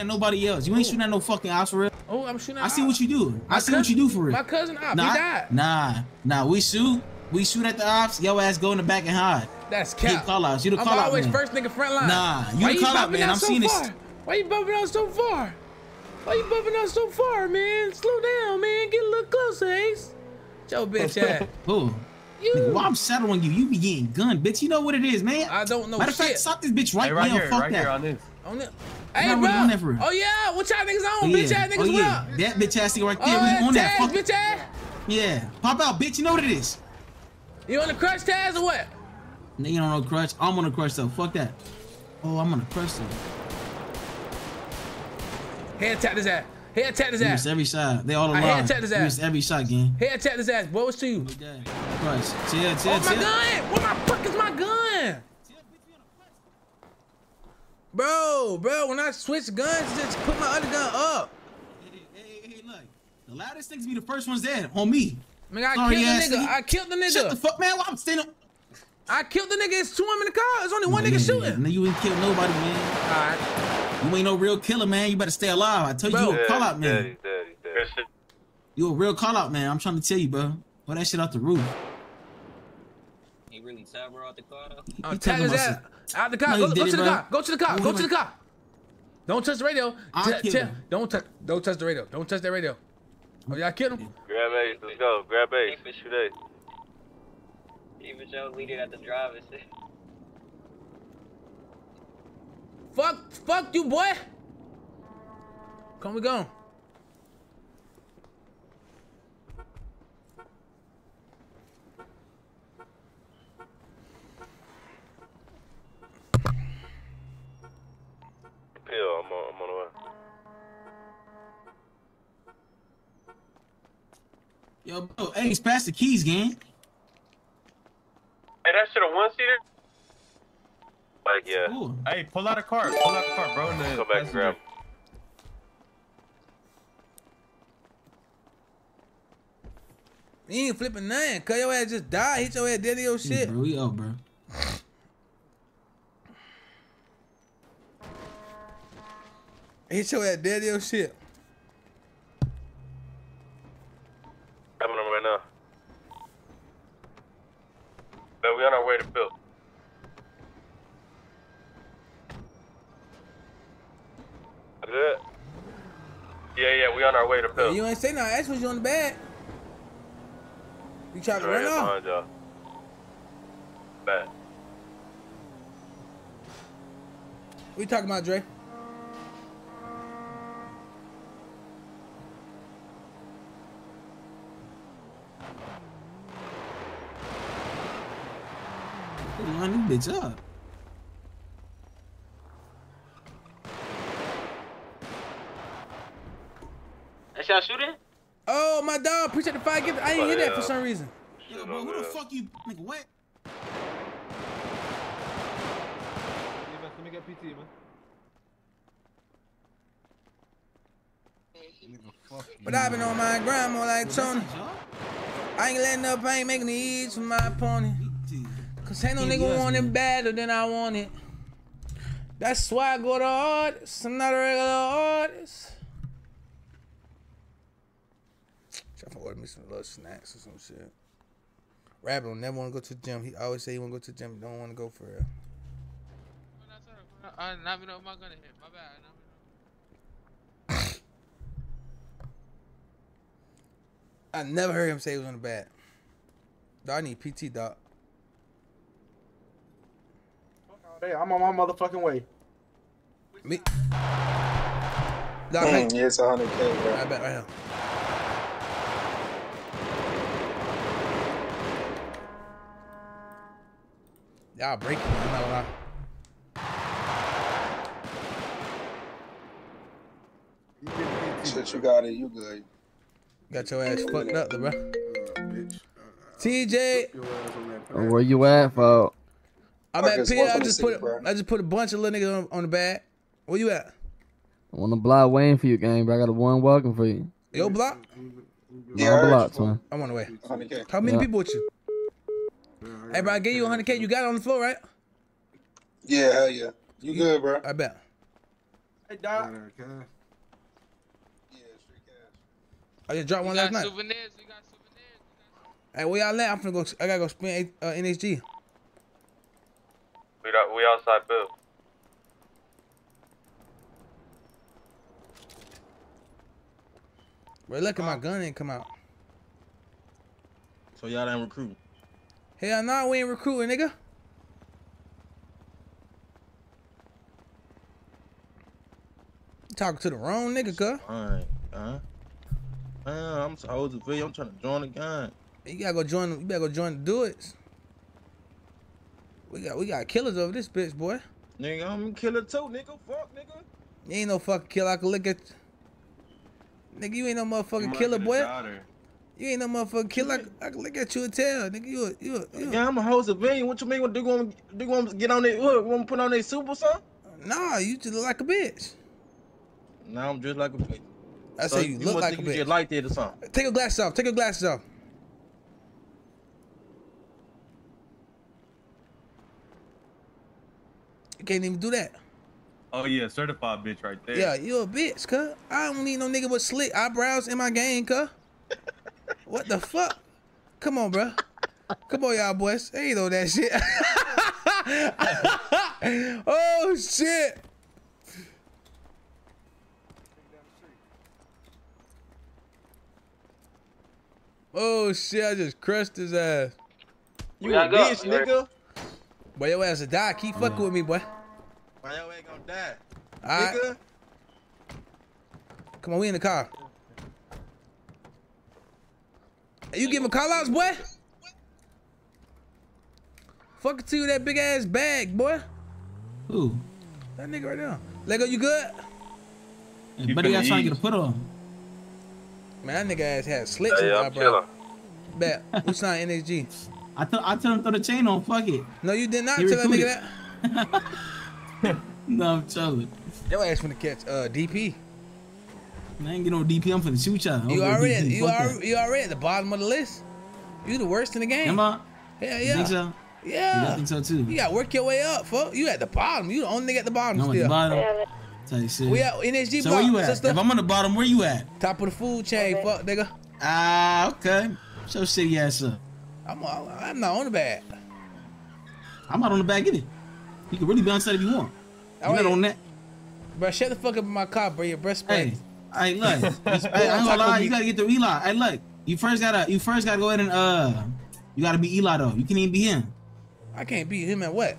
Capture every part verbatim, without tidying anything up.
at nobody else. You ain't shooting at no fucking ops for real. Oh, I'm shooting at I see what you do. I see what you do for real. My cousin ops, nah, he died. Nah, nah, we shoot. We shoot at the ops. Yo ass go in the back and hide. That's cap. Call outs. You the call out man. I'm always first nigga front line. Nah, you the call out man. I'm seeing this. Why you bumping out so far? Why you bumping out so far, man? Slow down, man. Get a little closer, Ace. Yo, bitch ass. Who? You. Nigga, while I'm settling you, you be getting gunned, bitch. You know what it is, man. I don't know Matter shit. Matter of fact, stop this bitch right, hey, right now. Here, fuck right that. Here on this. On this. Hey, bro. Really oh, yeah. What y'all niggas on? Oh, yeah. Bitch ass niggas, oh, yeah. What up? That bitch ass nigga right there. Oh, we on that. Fuck. Bitch ass? Yeah. Pop out, bitch. You know what it is. You on the crutch, Taz, or what? Nigga don't know crutch. I'm on the crutch, though. Fuck that. Oh, I'm on the crutch, though. Head tap his ass. Head tap his ass. He missed every shot. They all alive. I head tap his ass. He missed every shot, gang. Head tap his ass. Boy, what's to you? Crutch. Chill, chill, chill. Where's my gun? Where my fuck is my gun? Bro, bro, when I switch guns, just put my other gun up. Hey, hey, hey, look. The loudest things be the first ones there on me. Man, I Sorry, killed yeah, the nigga. I killed the nigga. Shut the fuck, man. Well, I'm standing up. I killed the nigga. It's two of them in the car. There's only one man, nigga shooting. Man, you ain't killed nobody, man. All right. You ain't no real killer, man. You better stay alive. I tell you, bro, you a call out, man. Daddy, daddy, daddy. You a real call out, man. I'm trying to tell you, bro. Pull that shit out the roof. He really tabbed out the car. I'm tabbed his ass out the car. No, go go to it, the car. Go to the car. Go, go to the car. Don't touch the radio. Don't touch. Don't touch the radio. Don't touch that radio. Oh, y'all killed him. Grab Ace, let's go. Grab Ace. Shoot Ace. Even Joe leading at the driver's seat. Fuck, fuck you, boy. Come we go. Pill, I'm on, I'm on the way. Yo, bro, hey, he's past the keys, gang. Hey, that shit a one-seater? Like, yeah. Ooh. Hey, pull out a car. Pull out a car, bro. Let's go back and grab. He ain't flipping nothing. Cut your ass just died. Hit your ass dead in your shit. Yeah, bro, we out, bro. Hit your ass dead in your shit. Coming on right now. But we on our way to build. Good. Yeah, yeah, we on our way to build. Hey, you ain't say nothing. Ask was you on the bed. You trying to run off? Y'all. Bad. What you talking about, Dre? Line this bitch up. That's y'all shooting? Oh my dog, appreciate the fire gift. I didn't hear that for some reason. Yo, bro, who the fuck you nigga what? Yeah, man, let me get P T, man. But I've been on my grind more like Tony. I ain't letting up, I ain't making the ease for my opponent. Cause ain't no nigga was, want man. It better than I want it. That's why I go to artists. I'm not a regular artist. Try to order me some little snacks or some shit. Rabbit will never want to go to the gym. He always say he want to go to the gym. He don't want to go for real. I did not even know what my gun hit. My bad. I, not I never heard him say he was on the bat. Dog, I need P T, dog. Hey, I'm on my motherfucking way. Me? No, mm, yeah, it's one hundred K, bro. I bet right now. Y'all breaking me. I'm not gonna lie. Shit, you got it. You good. Got your ass fucked up, bro. Uh, bitch. Uh, T J. Where you at, folks? I'm at P. I just put a, I just put a bunch of little niggas on, on the bag. Where you at? I'm on the block waiting for you, gang. But I got a one welcome for you. Yo, block. Yeah, I'm blocked, man. I'm on the way. one hundred K. How many yeah. people with you? Yeah, hey, bro, I gave you one hundred K. You got it on the floor, right? Yeah, hell yeah. You good, bro? I bet. Hey, Doc. Okay. Yeah, straight cash. I just dropped we one last night. Souvenirs. We got souvenirs. Hey, where y'all at? I'm finna go. I gotta go spin uh, N H G. We we outside Bill. Wait, look at my gun didn't come out. So y'all didn't recruit? Hell no, nah, we ain't recruiting, nigga. You talking to the wrong nigga, cuz. Alright, huh? Man, I'm old as video. I'm trying to join the gang. You gotta go join. You better go join the dudes. We got we got killers over this bitch, boy. Nigga, I'm a killer too, nigga. Fuck, nigga. You ain't no fucking killer. I can look at. Nigga, you ain't no motherfucking killer, boy. Daughter. You ain't no motherfucking killer. I, I can look at you and tell, nigga. You, a, you, a, you. A... Yeah, I'm a whole civilian. What you mean? What do you want? Do you want to get on that? Want to put on that soup or something? Nah, you just look like a bitch. Nah, I'm just like a bitch. I so say you, you look like a you bitch. You just like that or something. Take your glasses off. Take your glasses off. You can't even do that. Oh yeah, certified bitch right there. Yeah, you a bitch, cuz. I don't need no nigga with slick eyebrows in my game, cuz. What the fuck? Come on, bro. Come on, y'all boys. Ain't on that shit. Oh shit. Oh shit! I just crushed his ass. You a bitch, nigga. Boy, your ass a die. Keep fucking with me, boy. Why y'all ain't gonna die? All nigga? Right. Come on, we in the car. Are you giving call outs, boy? Fuck it to you, that big ass bag, boy. Who? That nigga right there. Lego, you good? You better got trying to get a put on. Man, that nigga ass had slits in the eyebrow. Bet. We signed N H G. I, th I told him throw the chain on, fuck it. No, you did not tell that nigga that. No, I'm chilling. Yo, ass finna catch uh, D P. Man, I ain't get no D P. I'm finna shoot y'all. You already, D P, you already, you already at the bottom of the list. You the worst in the game. Am I? Yeah, yeah. You think so? Yeah. You think so too? You gotta work your way up, fuck. You at the bottom. You the only nigga at the bottom. I'm still. At the bottom. Tell you shit. We at N H G. So block, where you at? Sister? If I'm on the bottom, where you at? Top of the food chain, okay. Fuck, nigga. Ah, uh, okay. So shitty ass up. I'm, I'm not on the bag. I'm not on the bag either. You can really be on side if you want. I'm not on that. Bro, shut the fuck up in my car, bro. Your breath spray. Hey, hey, look. I ain't gonna lie. You gotta get the Eli. Hey, look. You first gotta. You first gotta go ahead and uh. You gotta be Eli though. You can't even be him. I can't be him at what?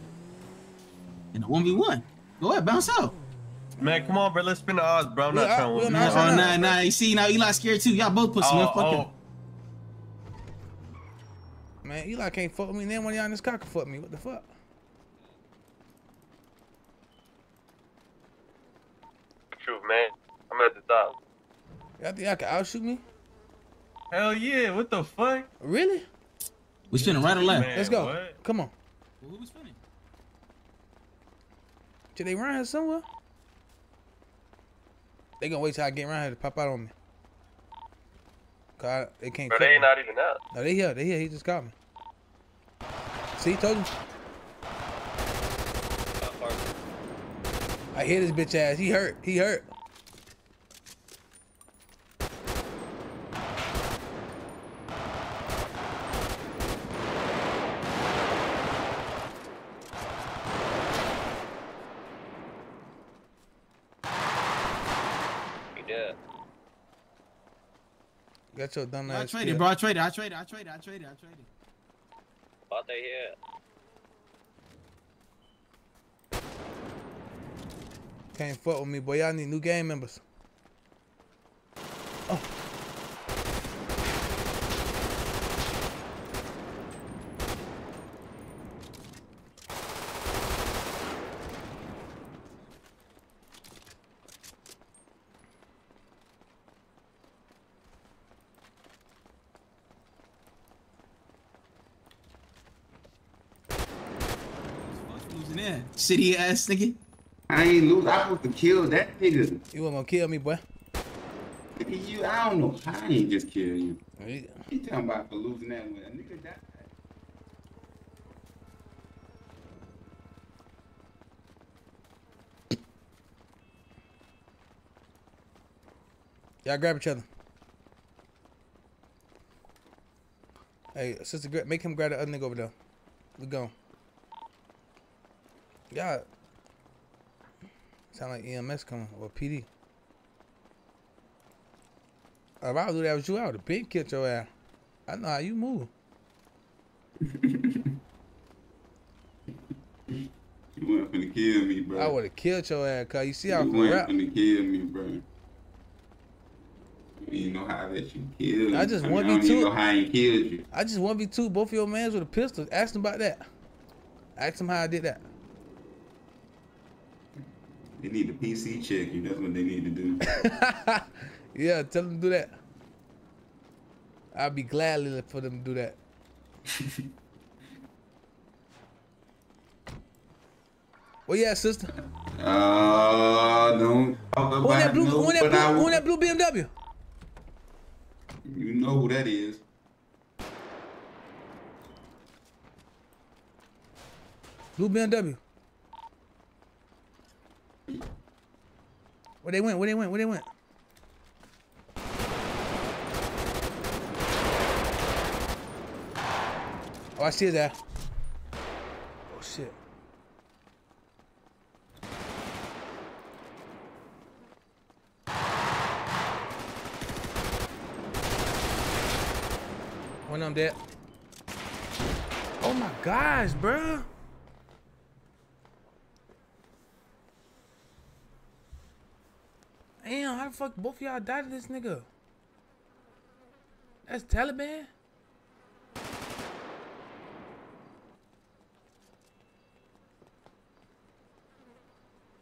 In a one v one. Go ahead, bounce out. Man, come on, bro. Let's spin the odds, bro. I'm not trying to win. Oh nah, nah. You see now, Eli scared too. Y'all both pussy. Oh, fucking. Oh. Man, Eli can't fuck with me. And then one of y'all in this car can fuck me. What the fuck? Truth, man. I'm at the top. Y'all think y'all can outshoot me? Hell yeah, what the fuck? Really? We spinning right or left. Man, let's go. What? Come on. Who we spinning? Should they run here somewhere? They gonna wait till I get around here to pop out on me. God, they can't. Bro, they ain't me. Not even out. No, they here, they here, he just caught me. See, told you. I hit his bitch ass. He hurt. He hurt. He dead. Got your dumb ass. I traded, bro. I traded. I traded. I traded. I traded. I traded. What they here? Can't fuck with me, boy. Y'all need new game members. Oh. City ass nigga. I ain't lose. I supposed to kill that nigga. You want to kill me, boy? Nigga, you, I don't know. I ain't just kill you. You talking about for losing that one? A nigga died. Y'all grab each other. Hey, sister, make him grab the other nigga over there. We go. God. Sound like E M S coming or P D. If I knew that was you, I would have been killed your ass. I know how you move. You weren't finna kill me, bro. I would have killed your ass, cuz you see how I can rap. You weren't finna kill me, bro. You know how that you killed me. I just one v two. You know how I ain't killed you. I just one v two both of your mans with a pistol. Ask them about that. Ask them how I did that. They need a P C check you. That's what they need to do. Yeah, tell them to do that. I'll be glad for them to do that. Where you at, sister? Uh, don't talk about that blue, no, who that, blue, who that blue B M W? You know who that is. Blue B M W. Where they went? Where they went? Where they went? Oh, I see his ass. Oh, shit. One of them dead. Oh, my gosh, bro. Damn, how the fuck both of y'all died to this nigga? That's Taliban?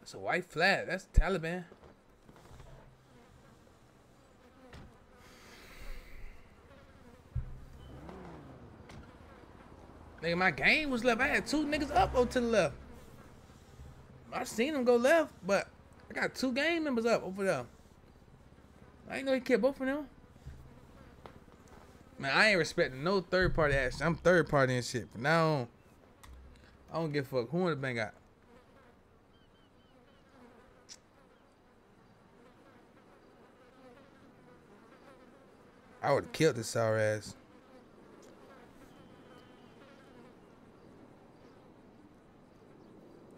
It's a white flag. That's Taliban. Nigga, my game was left. I had two niggas up over to the left. I seen them go left, but I got two gang members up over there. I ain't know he killed both of them. Man, I ain't respecting no third party action. I'm third party and shit. But now I don't, I don't give a fuck who in the bank got. I would've killed this sour ass.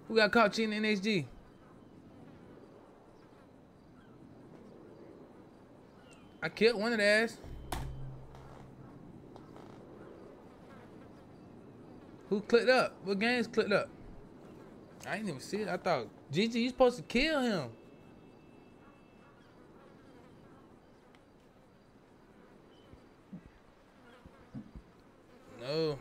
Who got caught cheating in N H G? I killed one of the ass. Who clicked up? What games clicked up? I didn't even see it. I thought, Gigi, you supposed to kill him. No.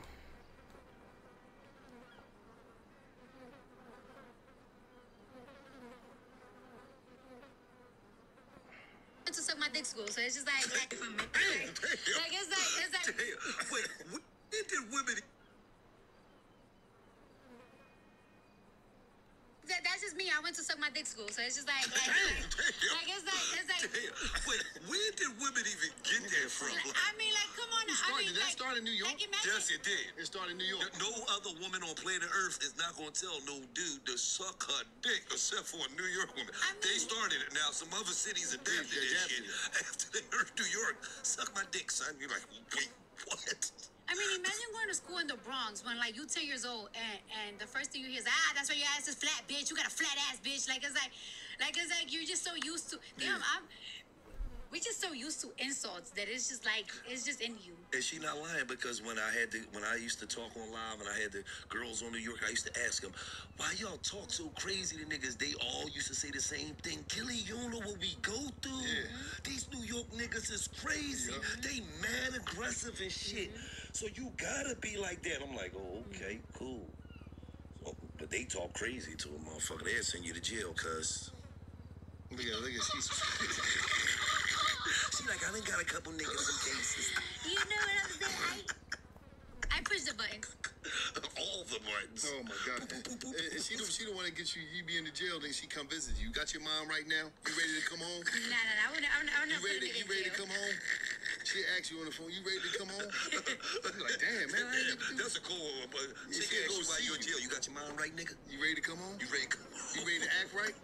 To suck my dick school, so it's just like, like, damn, like, damn, like it's like, it's like. Damn. Wait, what did women? That, that's just me. I went to suck my dick school, so it's just like, like, damn, like, damn. Like it's like, it's like. Damn. Wait, where did women even get that from? Like, I mean, like, come on. Started, I mean, that like, started in New York. Like, yes, it did. It started in New York. No other woman on planet Earth is not gonna tell no dude to suck her dick, except for a New York woman. I mean, they started it. Now some other cities adapted that shit. After they heard New York, suck my dick, son. You're like, wait, what? I mean, imagine going to school in the Bronx when, like, you ten years old, and, and the first thing you hear is, ah, that's why your ass is flat, bitch. You got a flat ass, bitch. Like, it's like, like, it's like, you're just so used to, damn, I'm, we just so used to insults that it's just like, it's just in you. And she not lying, because when I had to, when I used to talk on live and I had the girls on New York, I used to ask them, why y'all talk so crazy to niggas? They all used to say the same thing. Killy, you don't know what we go through. Yeah. These New York niggas is crazy. Yeah. They mad aggressive and shit. Yeah. So you gotta be like that. I'm like, oh, okay, cool. So, but they talk crazy to a motherfucker. They'll send you to jail, cuz. Look at her, look at she's she like, I done got a couple niggas in cases. You know what I'm saying? I, I push the buttons. All the buttons. Oh, my God. If she don't, she don't want to get you, you be in the jail, then she come visit you. Got your mom right now? You ready to come home? Nah, nah, nah. I wouldn't, I'm, I'm not you ready to, you ready to come home? She asked you on the phone, you ready to come home? You're like, damn, man, I ain't gonna do that's a cool one, but she can't go see you in jail. You got your mind right, nigga? You ready to come home? You ready to come home? You ready to act right?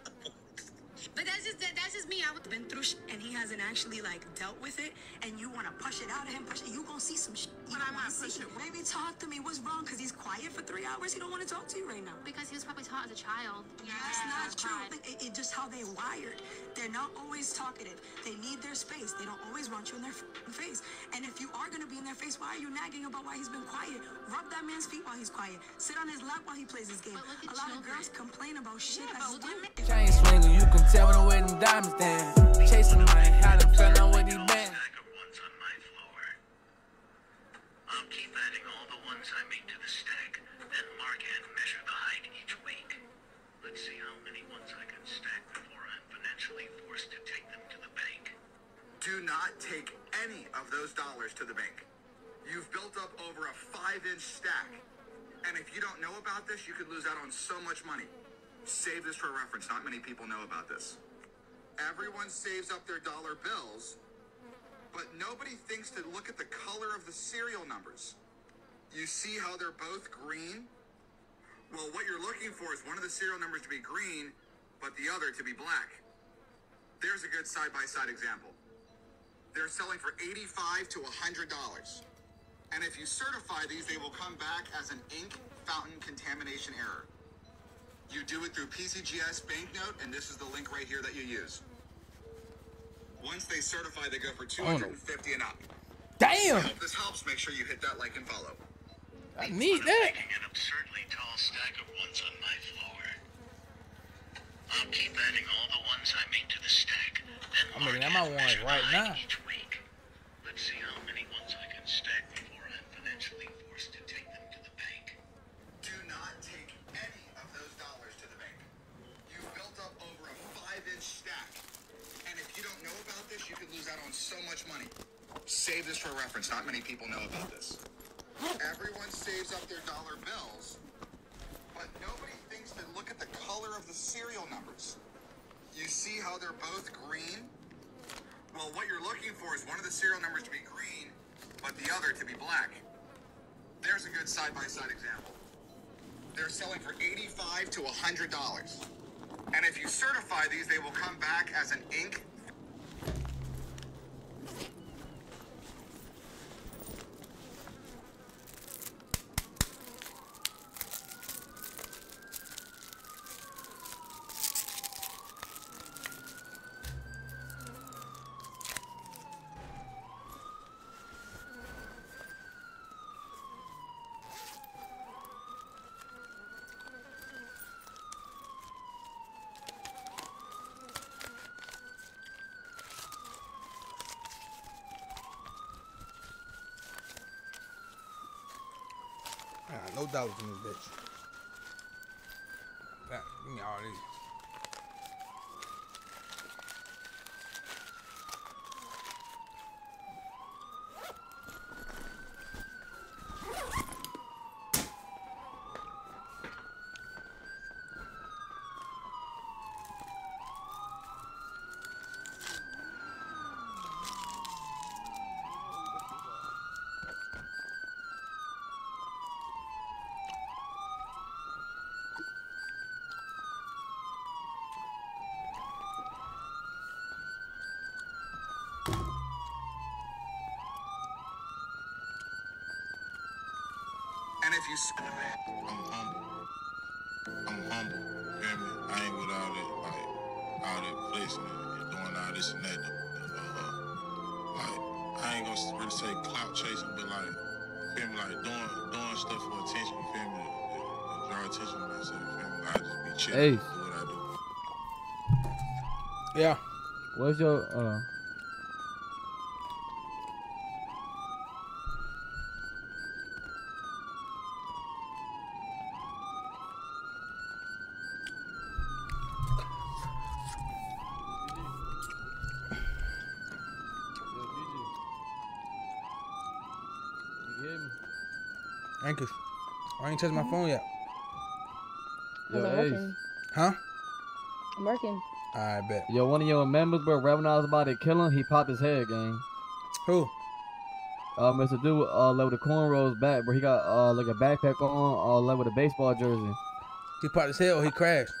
But that's just that, that's just me. I've been through shit and he hasn't actually like dealt with it, and you want to push it out of him. Push it. You gonna see some shit. But I might push it. Baby, talk to me. What's wrong? Because he's quiet for three hours. He don't want to talk to you right now. Because he was probably taught as a child. Yeah, that's not true. It's it, just how they wired. They're not always talkative. They need their space. They don't always want you in their face. And if you are gonna be in their face, why are you nagging about why he's been quiet? Rub that man's feet while he's quiet. Sit on his lap while he plays his game. A lot children. of girls complain about shit. Yeah, about women. Chain swinger, you can tell the way them diamonds dance. Chasing my how to find out what he meant. I'll keep adding all the ones I make to the stack, then mark and measure the height each week. Let's see how many ones I can stack before I'm financially forced to take them to the bank. Do not take any of those dollars to the bank. You've built up over a five-inch stack. And if you don't know about this, you could lose out on so much money. Save this for reference. Not many people know about this. Everyone saves up their dollar bills, but nobody thinks to look at the color of the serial numbers. You see how they're both green? Well, what you're looking for is one of the serial numbers to be green, but the other to be black. There's a good side-by-side example. They're selling for eighty-five to one hundred dollars. And if you certify these, they will come back as an ink fountain contamination error. You do it through P C G S banknote, and this is the link right here that you use. Once they certify, they go for two hundred fifty dollars and up. Damn! I hope this helps. Make sure you hit that like and follow. I need that. I'm making an absurdly tall stack of ones on my floor. I'll keep adding all the ones I make to the stack. I'm looking at my one right now. Each week. Let's see how many ones I can stack. You could lose out on so much money. Save this for reference. Not many people know about this. Everyone saves up their dollar bills, but nobody thinks to look at the color of the serial numbers. You see how they're both green? Well, what you're looking for is one of the serial numbers to be green, but the other to be black. There's a good side-by-side example. They're selling for eighty-five to one hundred dollars. And if you certify these, they will come back as an ink. No dollars in this bitch. That, give me all these. And if you say that, I'm humble. I'm humble. Hear me? I ain't with all that, like, all that placement and doing all this and that. Uh, like, I ain't gonna really say clout chasing, but like, feel me? Like doing, doing stuff for attention. You feel me? To, to draw attention to myself. Feel me? I just be chilling. Hey. Do what I do. Yeah. What's your uh? Anchors. I ain't touched my phone yet. Yo, Ace. Huh? I'm working. I bet. Yo, one of your members, bro, right when I was about to kill him, he popped his head, gang. Who? Uh, Mister Dude, uh, left with the cornrows back, bro. He got, uh, like a backpack on, uh, left with a baseball jersey. He popped his head or he crashed?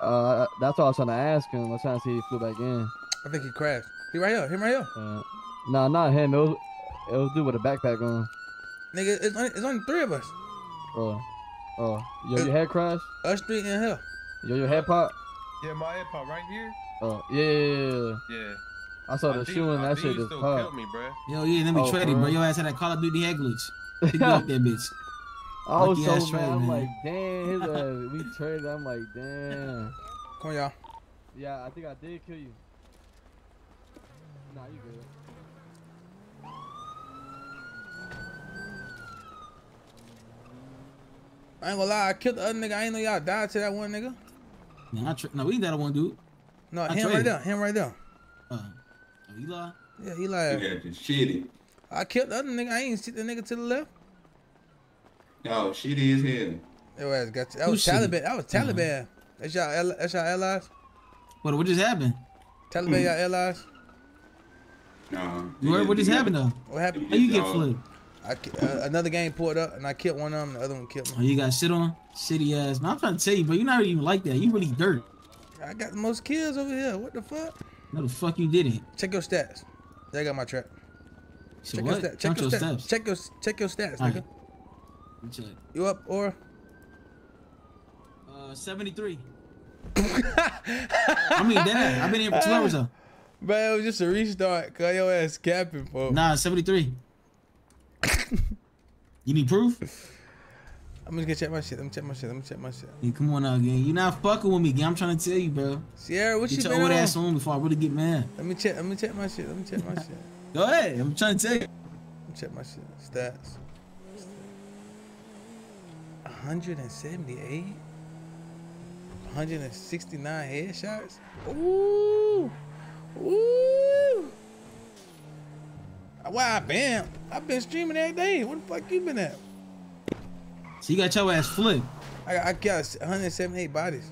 Uh, that's what I was trying to ask him. I was trying to see if he flew back in. I think he crashed. He right here. Him right here. Uh, nah, not him. It was, it was dude with a backpack on. Nigga, it's only, it's only three of us. Oh, oh. Yo, it's, your head crashed? Us three in here. Yo, your head pop? Yeah, my head pop right here. Oh, yeah, yeah, yeah. Yeah. I saw the shoe and that shit just popped. Yo, yeah, let me oh, trade it, bro. Your ass had that Call of Duty head glitch. Pick you up that bitch. I was so mad. Trade, I'm man. Like, damn, his ass. We traded. I'm like, damn. Come on, y'all. Yeah, I think I did kill you. Nah, you good. I ain't gonna lie, I killed the other nigga. I ain't know y'all died to that one nigga. No, I tra no, we ain't that one dude. No, I him right there. Him right there. Uh, Eli? Yeah, Eli. You got just shitty. I killed the other nigga. I ain't see the nigga to the left. Yo, shitty is here. Yo, ass got you. That was Taliban. That was Taliban. That's y'all. That's y'all allies. What? What just happened? Taliban, y'all allies. No. Where? What just happened though? What happened? How you get flipped? I, uh, another game pulled up and I killed one of them. The other one killed me. Oh, you got shit on? Shitty ass. No, I'm trying to tell you, but you're not even like that. You really dirt. I got the most kills over here. What the fuck? No, the fuck you didn't. Check your stats. They got my trap. So check, what? Your sta check, your your stats. Stats. check your stats. Check your stats, right. Nigga. Check. You up or? Uh, seventy-three. I mean, damn. I've been here for two hours though. Bro, it was just a restart. Cause your ass capping, bro. Nah, seventy-three. You need proof? I'm gonna check my shit. I'm check my shit. I'm check my shit. Hey, come on now, gang. You not fucking with me, gang. I'm trying to tell you, bro. Sierra, what get you doing? Get your old ass on before I really get mad. Let me check. Let me check my shit. Let me check my shit. Go ahead. I'm trying to tell you. Let me check my shit. Stats. one hundred seventy-eight. one hundred sixty-nine headshots. Ooh. Ooh. Why I been? I've been streaming every day. What the fuck you been at? So you got your ass flipped. I got, I got one hundred seventy-eight bodies.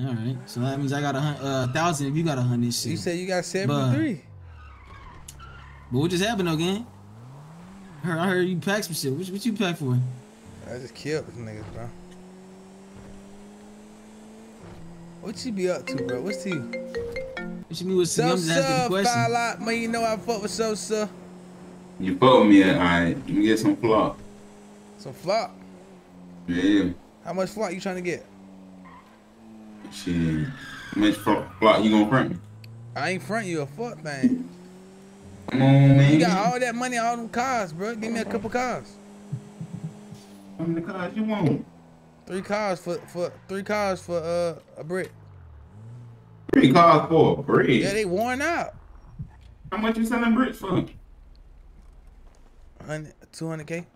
All right. So that means I got a uh, thousand if you got a hundred. Shit. You said you got seventy-three. But, but what just happened though, gang? I heard, I heard you packed some shit. What, what you packed for? I just killed these niggas, bro. What you be up to, bro? What's to you? What you mean with some stuff? Five lot, man. You know I fuck with Sosa. You fuck with me, alright. Let me get some flop. Some flop? Yeah. How much flop you trying to get? Shit. How much flop you gonna front me? I ain't front you a fuck thing. Come on, man. You got all that money, all them cars, bro. Give me a couple cars. How many cars you want? Three cars for for three cars for uh a brick. Three cars for a bridge. Yeah, they worn out. How much you selling bricks for? two hundred K.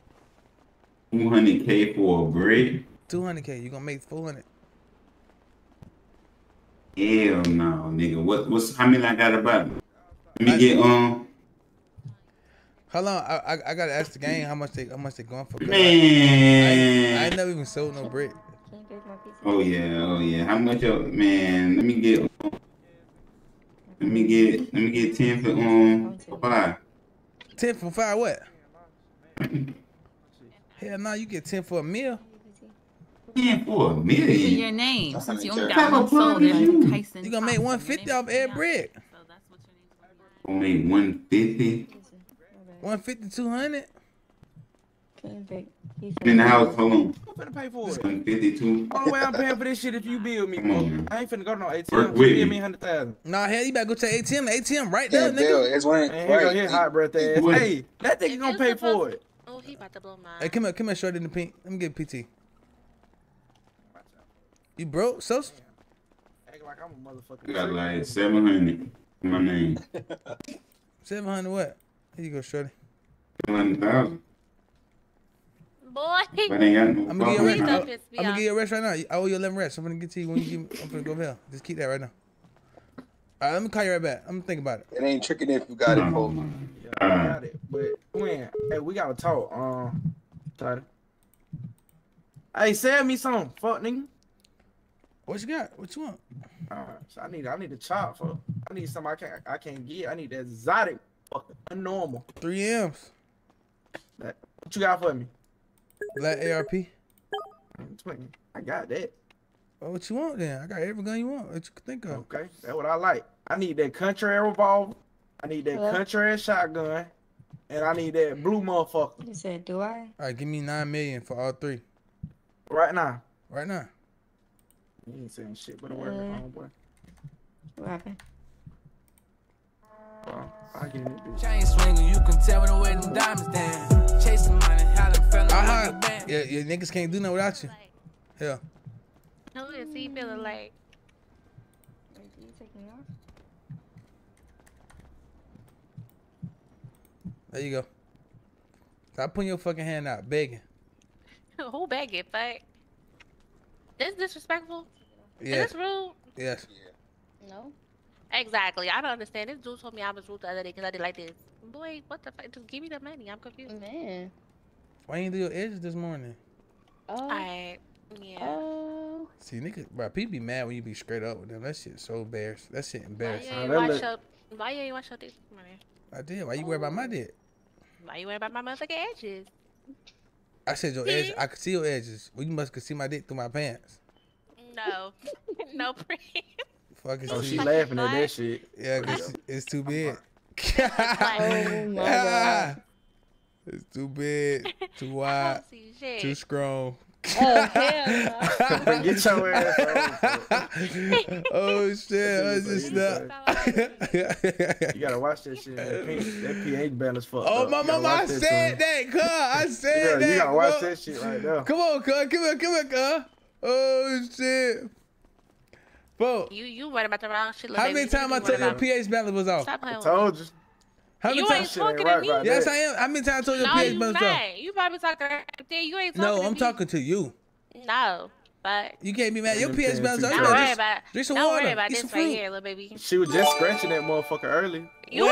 two hundred K for a bridge? two hundred K. You gonna make four hundred. Hell no, nigga. What? What's how many I got about? Let me I, get um. How long? I, I I gotta ask the gang how much they how much they going for. Man, I, I ain't never even sold no brick. Oh yeah, oh yeah. How much of man? Let me get. Let me get. Let me get ten for um for five. Ten for five what? Hell no, you get ten for a meal. Ten for a meal. This is your name. That's since you only got one sold, you. Tyson. You gonna make one fifty off every bread. So that's what you need. Only one fifty. One fifty, two hundred. In the house, hold on. I'm finna pay for it. one fifty-two. Only way I'm paying for this shit if you build me, man. I ain't finna go to no A T M. You give me one hundred thousand. Nah, hell, you better go to A T M. A T M right there, yeah, nigga. It's one. Hey, right. He hot breath ass. Hey, that nigga gonna pay for it. Oh, he about to blow mine. Hey, come here, come here, short in the pink. Let me get P T. You broke, Sos? Act like I'm a motherfucker. You got like seven hundred. My name. seven hundred what? Here you go, shorty. one hundred thousand. Boy, no I'm gonna get you a rest. I'm gonna get you a rest right now. I owe you eleven rests. I'm gonna get to you when you give me. I'm gonna go over here. Just keep that right now. All right, let me call you right back. I'm gonna think about it. It ain't tricking if you got it, Cole. Yeah, I got it. But when, hey, we gotta talk. Um, Tyler. Hey, sell me some, fuck nigga. What you got? What you want? All right, so I need, I need a chop for. I need something I can't, I can't get. I need that exotic, fucking normal. Three M's. That, what you got for me? Black A R P. I got that. Well, what you want then? I got every gun you want. What you can think of? Okay, that's what I like. I need that country air revolver. I need that Hello? country air shotgun, and I need that blue motherfucker. You said, do I? All right, give me nine million for all three. Right now. Right now. You ain't saying shit, but a word, homeboy. What happened? Well, I get it. Chain swinging, you can tell when the way them diamonds down. Chasing money, how them fell out the band. Yeah, your niggas can't do nothing without you. Yeah. No, it's he feeling like. Wait, did you take me off? There you go. Stop putting your fucking hand out, begging. Who begging, fuck? Is this disrespectful? Yeah. Is this rude? Yes. Yeah. No. Exactly. I don't understand. This dude told me I was rude the other day because I did like this. Boy, what the fuck? Just give me the money. I'm confused. Man. Why you didn't do your edges this morning? Oh. I. Yeah. Oh. See, nigga, bro, people be mad when you be straight up with them. That shit so embarrassing. That shit embarrassing. Why you ain't wash your, why you ain't wash your dick this morning? I did. Why you oh. worry about my dick? Why you worry about my motherfucking edges? I said your edges. I could see your edges. Well, you must could see my dick through my pants. No, no print. Fucking. Oh, she laughing at that shit. Yeah, cause it's too big. Oh my god. It's too big, too wide, too strong. Oh hell! No. Get your ass. Oh shit! I just not. You gotta watch that shit. That P, that P ain't bad as fuck. Oh my mama, I said that, cuz. I said that. You gotta watch that shit right now. Come on, cuz. Come here, come here, cuz. Oh shit! Bro, you you worried about the wrong shit. How many times I told you your pH balance was off? I told you. How many you times? Ain't talking to me. Yes, I am. How many times I told you your pH balance was off? You probably talking to me. You ain't talking to me. No, I'm talking to you. No, but you can't be mad. Your pH balance off. Don't worry about it. Drink some water. Don't worry about this right here, little baby. She was just scratching that motherfucker early. Yo,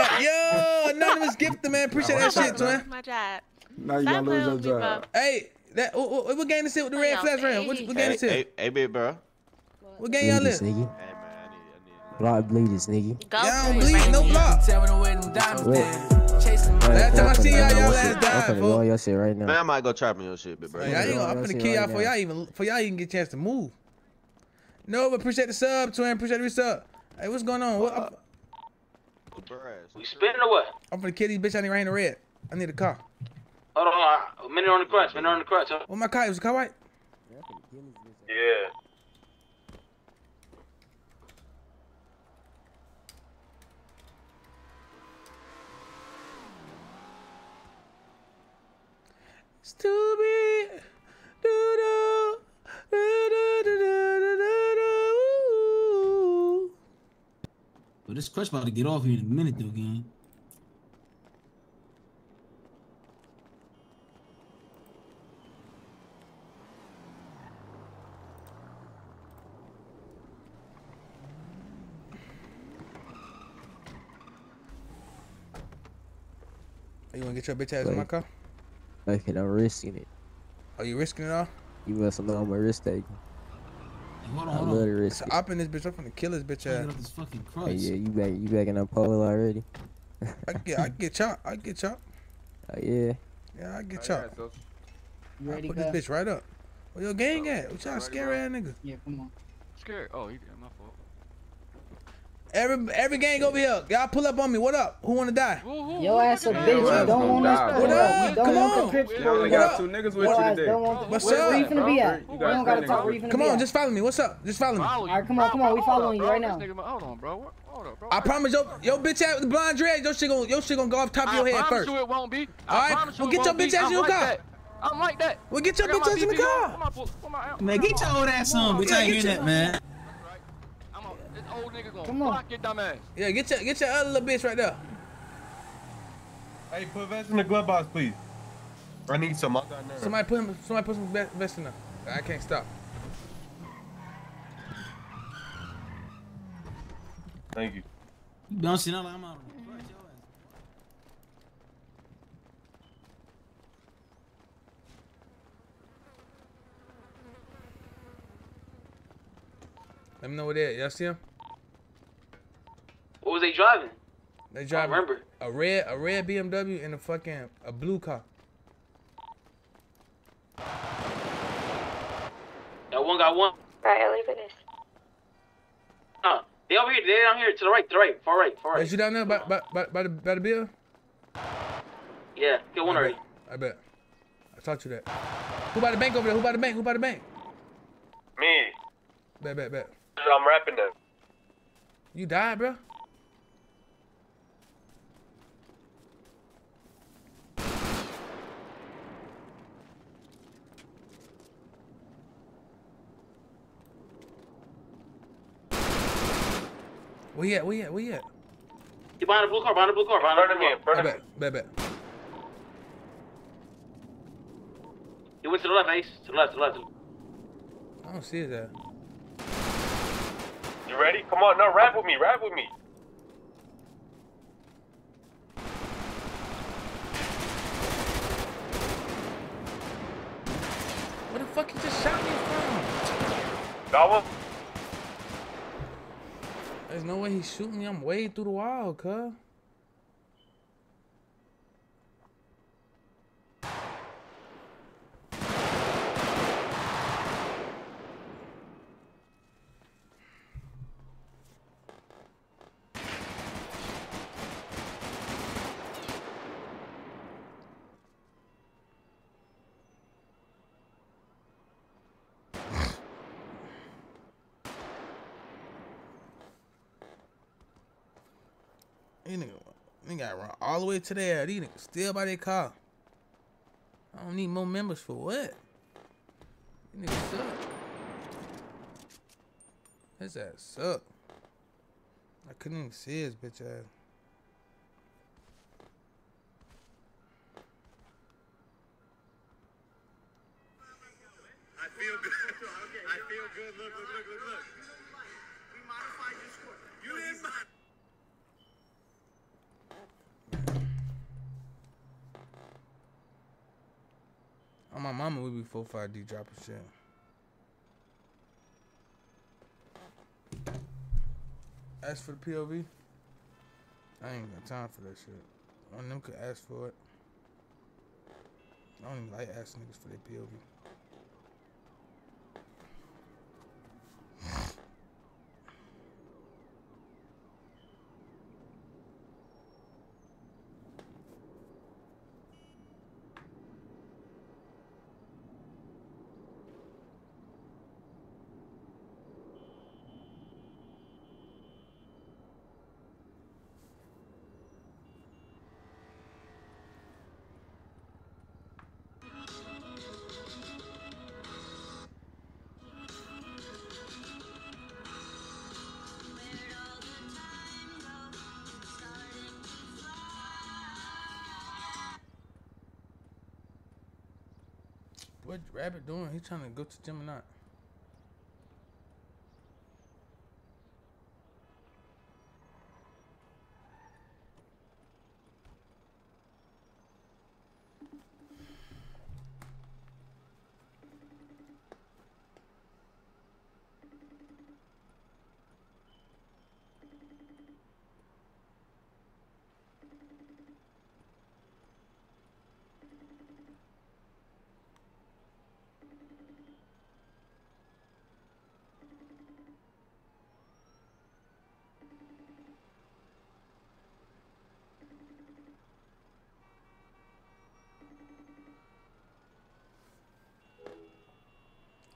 anonymous gift, man. Appreciate that shit, twin. My job. Now you gonna lose your job. Hey. That, what, what, what game is it with the red flash round? What, what game is it? Hey, hey, hey big bro. What game y'all live? Hey, man, I need, I need block bleeders, nigga. Y'all don't bleed, no block. Last time I see y'all, y'all last died, fool. Your shit right now. Man, I might go trapping your shit, big bro. Y'all ain't gonna, I'm finna kill y'all before y'all even, before y'all even get a chance to move. No, but appreciate the sub, twin. Appreciate the sub. Hey, what's going on? What? Uh, we spinning or what? I'm finna kill these bitch. I need right in the red. I need a car. Hold on, hold on, a minute on the crutch, minute on the crutch. Huh? Well, my car, was the car white? Yeah. It's too big. Doo-doo. Doo-doo-doo-doo-doo-doo-doo. Well, this crutch about to get off here in a minute, though, gang. You wanna get your bitch ass like, in my car? Okay, I'm risking it. Are you risking it all? You must know I'm a risk taker. Hold on, I hold on. Risk so it. I'm in this bitch. I'm gonna kill this bitch ass. This fucking hey, yeah, you back, you backing up pole already. I get, I get chopped. I get chopped. Oh yeah. Yeah, I get chopped. Right, you ready? I put go? This bitch right up. Where your gang at? What y'all scary ass nigga? Yeah, come on. Scared? Oh, you did. My fault. Every every gang over here, y'all pull up on me. What up? Who wanna die? Yo ass a bitch. You don't want us. What up? Come on. We only got two niggas with you today. What's up? Where you finna be at? We don't gotta talk. Where you finna be at? Come on, just follow me. What's up? Just follow me. All right, come on, come on. We following you right now. Hold on, bro. Hold on, bro. I promise yo, yo bitch ass with the blonde dread, your shit gonna, your shit gonna go off top of your head first. I promise you it won't be. All right, well get your bitch ass in your car. I'm like that. Well get your bitch ass in the car. Man, get your old ass on, bitch. I ain't hear that, man. Old nigga gonna come on. Block your dumb ass. Yeah, get your get your other little bitch right there. Hey, put vest in the glove box, please. I need some. I got none. Somebody put him, somebody put some vest in there. I can't stop. Thank you. You don't see nothing. I'm out. Let me know where they at. Y'all see him? What was they driving? They driving. I don't remember. A red, a red B M W and a fucking a blue car. That one got one. Alright, I'll leave it this. No, they over here, they down here, to the right, to the right, far right, far right. Is you down there by, by, by, by, the, by the bill? Yeah, get one I already. Bet. I bet. I taught you that. Who by the bank over there? Who by the bank? Who by the bank? Me. Bet, bet, bet. I'm rapping them. You died, bro? Where you at? Where you at? Where you at? You behind the blue car, behind the blue car, behind the blue car. I bet, bet, bet. You went to the left, Ace. To the left, to the left. I don't see that. You ready? Come on, no, rap with me, rap with me. What the fuck you just shot me from? That one? There's no way he's shooting me. I'm way through the wall, cuz. These niggas, they gotta run all the way to there. These niggas still by their car. I don't need more members for what? These niggas suck. His ass suck. I couldn't even see his bitch ass. I feel good. I feel good. Look, look, look, look, look. We modified your score. You didn't modify. On my mama, we be four five D dropping shit. Ask for the P O V? I ain't got time for that shit. One of them could ask for it. I don't even like asking niggas for their P O V. What Rabbit doing? He trying to go to gym or not?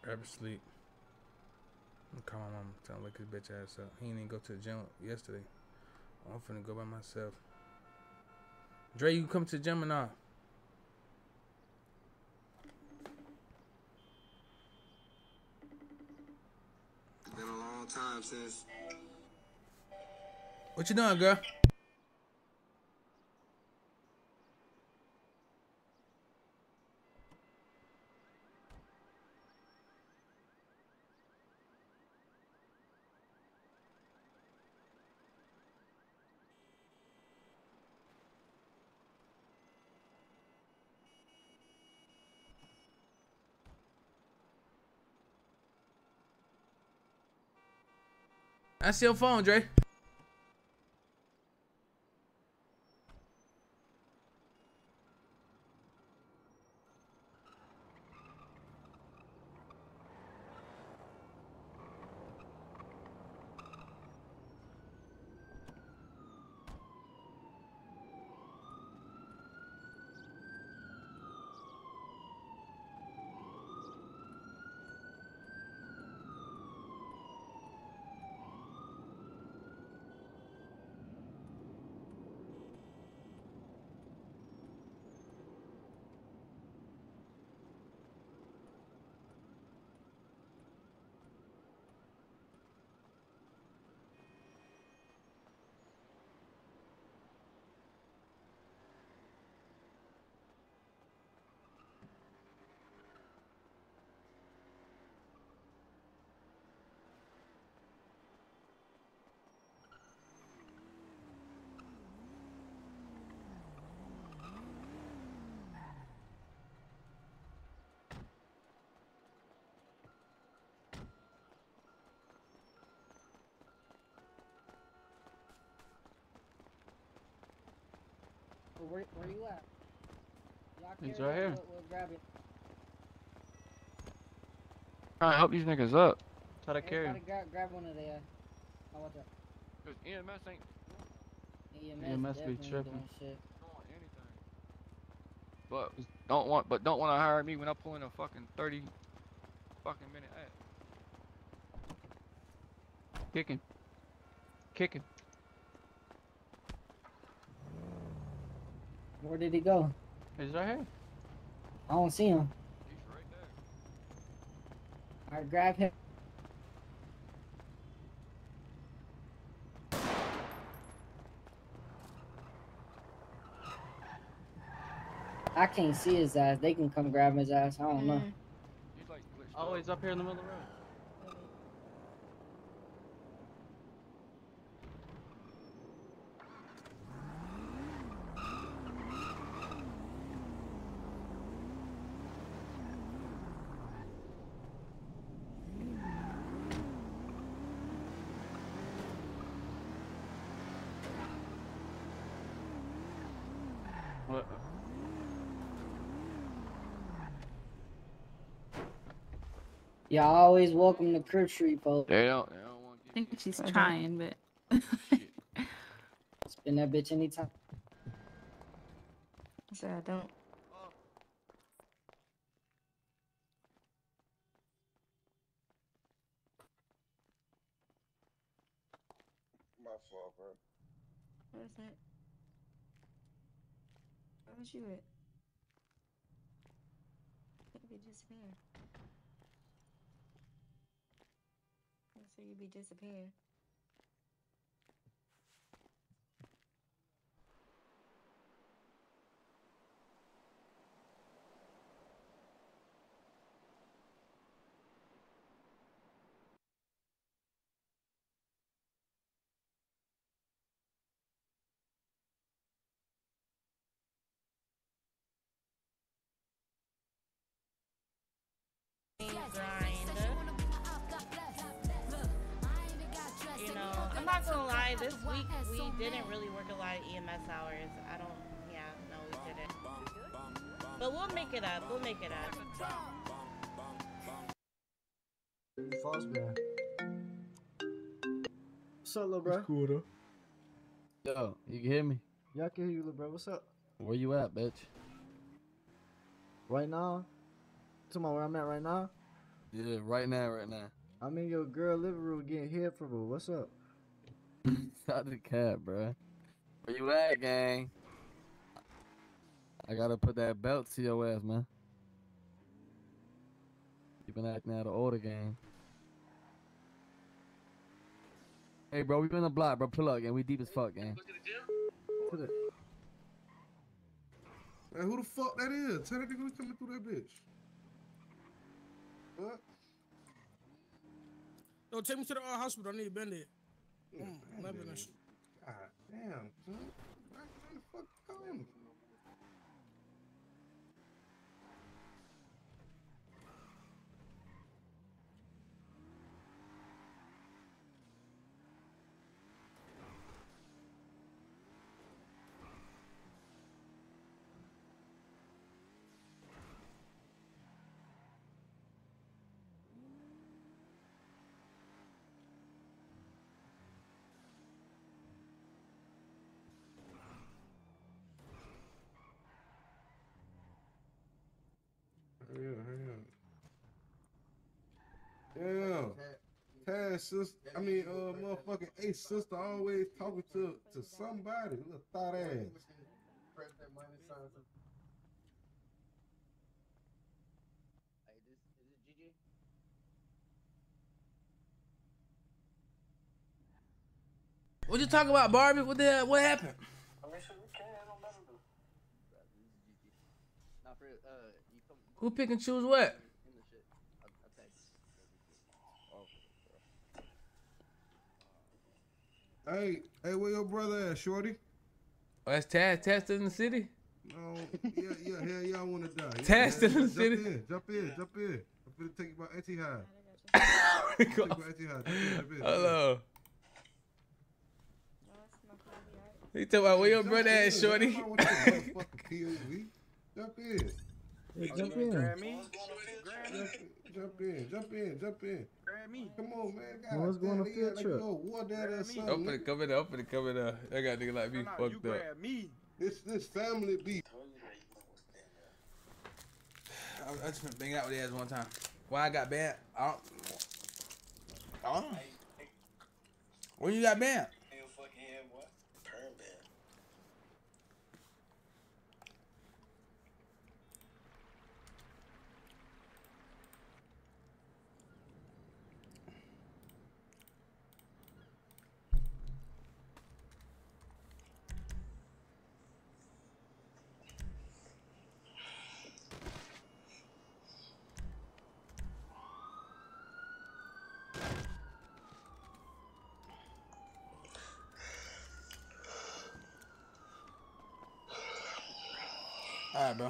Rabbit sleep. I'm calling him, trying to wake his bitch ass up. He didn't even go to the gym yesterday. I'm finna go by myself. Dre, you come to the gym or not? Been a long time since. What you doing, girl? That's your phone, Dre. Where, where you at? He's right here. We'll, we'll grab it. Trying to help these niggas up. Try to carry. Gra grab one of the. Uh, oh, what's up? Cause E M S ain't. E M S, E M S be tripping. Shit. Don't want anything. But don't want, but don't want to hire me when I'm pulling a fucking thirty, fucking minute ass. Kicking, kicking. Where did he go? He's right here. I don't see him. He's right there. Alright, grab him. I can't see his ass. They can come grab his ass. I don't know. He's like glitched up. Oh, he's up here in the middle of the road. What? Y'all always welcome to Crib Street, folks. They don't, they don't want to I think she's trying, but... Spin that bitch anytime. I said I don't. My fault, bro. What is that? Where's you at? I think you disappeared. So you be disappeared. This week we didn't really work a lot of E M S hours. I don't, yeah, no, we didn't. But we'll make it up. We'll make it up. False man. What's up, little bro? It's cool though. Yo, you can hear me? Yeah, I can hear you, little bro. What's up? Where you at, bitch? Right now? Come on, where I'm at right now? Yeah, right now, right now. I'm in your girl living room getting head for her. What's up? Out the cap, bro. Where you at, gang? I gotta put that belt to your ass, man. You been acting out of order, gang. Hey, bro, we been on the block, bro. Pull up, gang. We deep as fuck, gang. Look at the hey, who the fuck that is? Tell that nigga who's coming through that bitch. What? Yo, take me to the uh, hospital. I need to bend there. God damn, son. Where the fuck you coming? Yeah, Taz sister, I mean, uh, motherfucking Ace sister always talking to to somebody. Little thought ass. What you talking about, Barbie? What the hell? What happened? Who pick and choose what? Hey, hey, where your brother at, shorty? Oh, that's Taz. Taz in the city? No, yeah, yeah, hell yeah, I want to die. Yeah, Taz in the jump city? In, jump in, yeah. jump in. I'm finna take you by anti high. I'm finna take you by anti high. Hello. He talking about where your brother at, shorty? Jump in. Hey, jump in. Grab me. Jump in. Jump in. Jump in. Grab me. Come on, man. God, what's going on field trip? Open it, come in, open it, come in. Uh, that got nigga like me fucked up. You grab me. This this family beef. I, I just been banging out with his ass one time. Why I got banned? I don't. I don't. When you got banned? All right, bro.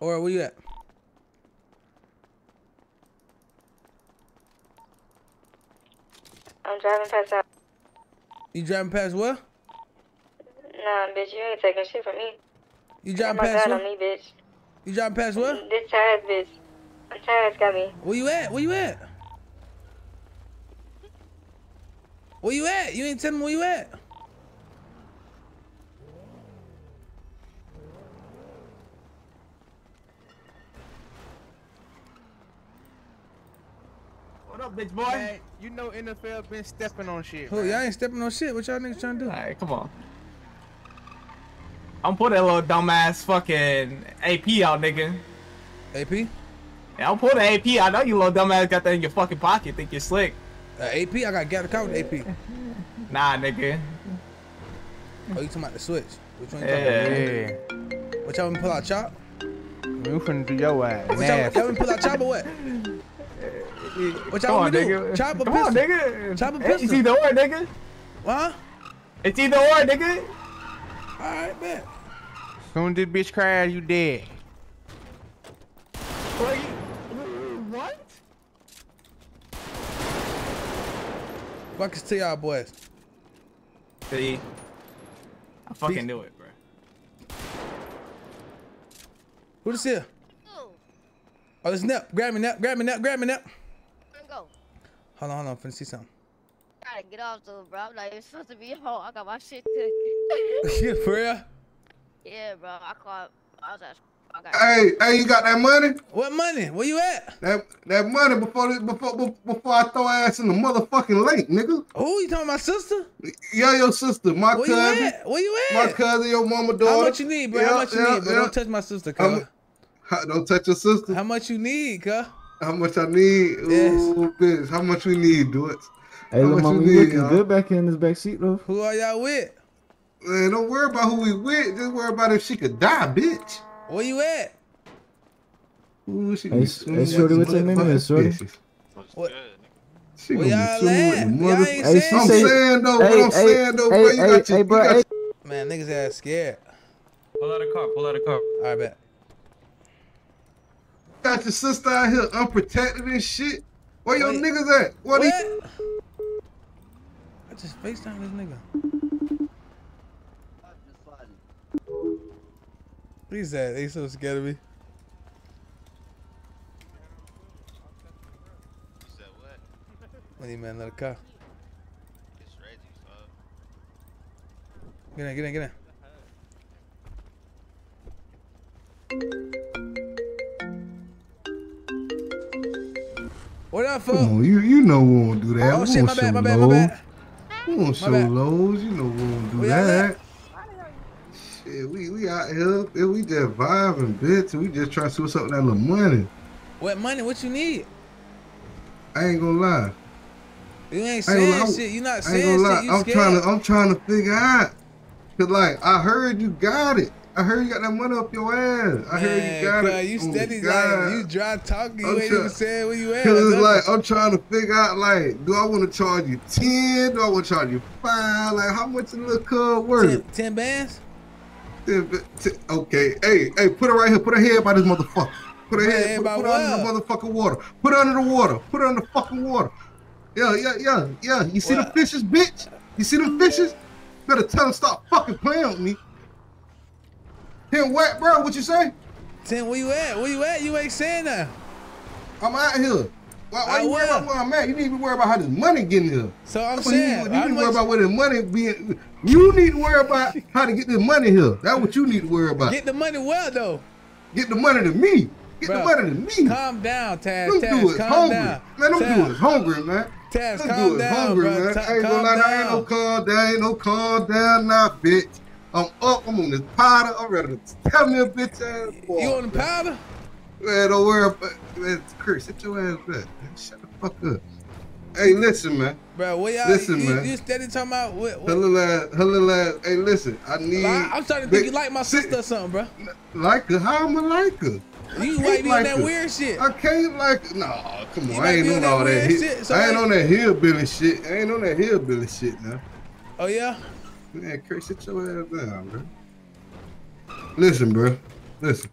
All right, Or where you at? I'm driving past that. You driving past what? Nah, bitch, you ain't taking shit from me. You driving oh past what? Me, bitch. You driving past what? This Taz bitch. Taz got me. Where you at? Where you at? Where you at? You ain't telling me where you at. What up, bitch boy? Man, you know N F L been stepping on shit. Who? Y'all ain't stepping on shit. What y'all niggas trying to do? All right, come on. I'm putting that little dumbass fucking A P out, nigga. A P? Yeah, I'm putting A P. I know you little dumbass got that in your fucking pocket. Think you're slick. Uh, A P? I got got account with A P. Nah, nigga. Oh, you talking about the switch? Which one you talking hey. about? Yeah. What y'all gonna pull out, chop? You finna do your ass. What y'all gonna pull out, chop or what? What y'all gonna do? Chop or pistol? Come on, nigga. Chop or pistol? It's either or, nigga. What? It's either or, nigga. All right, man. Soon as this bitch cries, you dead. What? What? Fuck is to y'all boys. See? I fucking Peace. knew it, bro. Who this here? Oh, this Nep. Grab me, Nep. Grab me, Nep. Grab me, Nep. Go. Hold on, hold on. I'm finna see something. I gotta get off though, bro. I'm like, it's supposed to be home. I got my shit cooked. Yeah, for real? Yeah, bro. I called. I was at. I got hey, hey, you got that money? What money? Where you at? That that money before this, before before I throw ass in the motherfucking lake, nigga. Who you talking? My sister? Yeah, your sister, my Where cousin. You at? Where you at? My cousin, your mama, daughter. How much you need, bro? Yeah, How much you yeah, need, bro? Yeah. Don't touch my sister, cuz. Don't touch your sister. How much you need, cuz? How much I need? Yes. Ooh, bitch. How much we need, do it. Hey, little mama, you looking good back in this back seat, though. Who are y'all with? Man, don't worry about who we with. Just worry about if she could die, bitch. Where you at? Ooh, she hey, hey shorty, what's that name is, shorty? What? She gonna well, be at? Mother... Hey, I'm saying, saying though, hey, I'm hey, saying though, hey, bro, you hey, got hey, your, bro, you hey. got your... Man, niggas ass scared. Pull out a car, pull out a car. All right, bet. Got your sister out here unprotected and shit. Where your Wait. niggas at? What? What? He... I just FaceTimed this nigga. He's at. They so scared of me. You said what? What do you mean, little car? It's crazy, son. Get in, get in, get in. What up, folks? Oh, you you know we won't do that. Oh, oh shit, my bad, my bad, my bad. We won't show lows. You know we won't do that. Yeah, we we out here, yeah, we just vibing, bitch. We just trying to do something with that little money. What money? What you need? I ain't gonna lie. You ain't saying ain't shit. You not saying shit. You I'm scared. trying to. I'm trying to figure out. Cause like I heard you got it. I heard you got that money up your ass. I heard man, you got bro, it. You steady oh, like you dry talking. You I'm ain't try, even saying where you at. Cause it's like I'm trying to figure out like, do I want to charge you ten? Do I want to charge you five? Like how much a little cub worth? Ten, ten bands. Ten, ten, okay. Hey, hey, put it right here. Put her head by this motherfucker. Put her head. Put, put her under the motherfucking water. Put her under the water. Put her under the fucking water. Yeah, yeah, yeah, yeah. You see what? The fishes, bitch? You see them fishes? Better tell them stop fucking playing with me. Ten what, bro? What you say? Ten, where you at? Where you at? You ain't saying that. I'm out here. Why, why you worry about where I'm at? You need to worry about how this money getting here. So I'm so saying, you, you need to worry about where the money being. You need to worry about how to get this money here. That's what you need to worry about. Get the money well though. Get the money to me. Get bro, the money to me. Calm down, Taz. Don't Taz, do it. Calm hungry. Down. Man, don't Taz. Do it. Hungry, man. Taz, don't calm do it. Down, hungry, bro. Man. I ain't gonna lie. I ain't no calm down. Ain't no calm down, nah, bitch. I'm up, I'm on this powder, I'm ready to tell me a bitch ass boy. You on the powder? Man, don't worry about it. Man, Chris, sit your ass back. Shut the fuck up. Hey, listen, man. Bro, where y'all, listen, you, man. You steady talking about what? Her little ass, her little ass, hey, listen, I need. Like, I'm starting to think you like my sit, sister or something, bro. Like her? How am I like her? You might be like on that her. Weird shit. I can't like, nah, come on, I ain't on, on all that shit. So I ain't like, on that hillbilly shit. I ain't on that hillbilly shit now. Oh, yeah? Man, Kurt, sit your ass down, bro. Listen, bro. Listen.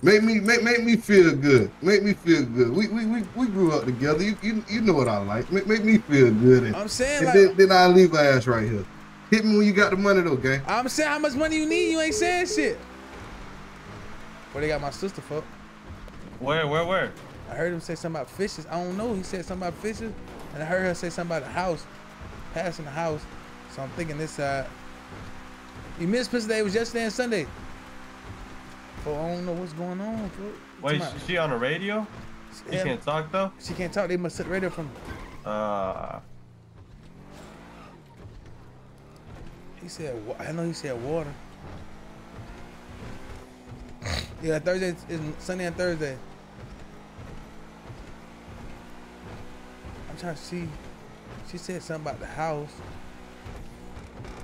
Make me make make me feel good. Make me feel good. We we we, we grew up together. You, you you know what I like. Make make me feel good. And, I'm saying and like then, then I'll leave my ass right here. Hit me when you got the money though, gang. I'm saying how much money you need, you ain't saying shit. Where they got my sister fuck? Where, where, where? I heard him say something about fishes. I don't know. He said something about fishes. And I heard her say something about a house. Passing the house. So I'm thinking this side. You missed Pistol Day. It was yesterday and Sunday. But I don't know what's going on. Wait, is she on the radio? She yeah. can't talk though? She can't talk. They must set the radio from her. Uh. He said, I know he said water. Yeah, Thursday is Sunday and Thursday. I'm trying to see. She said something about the house.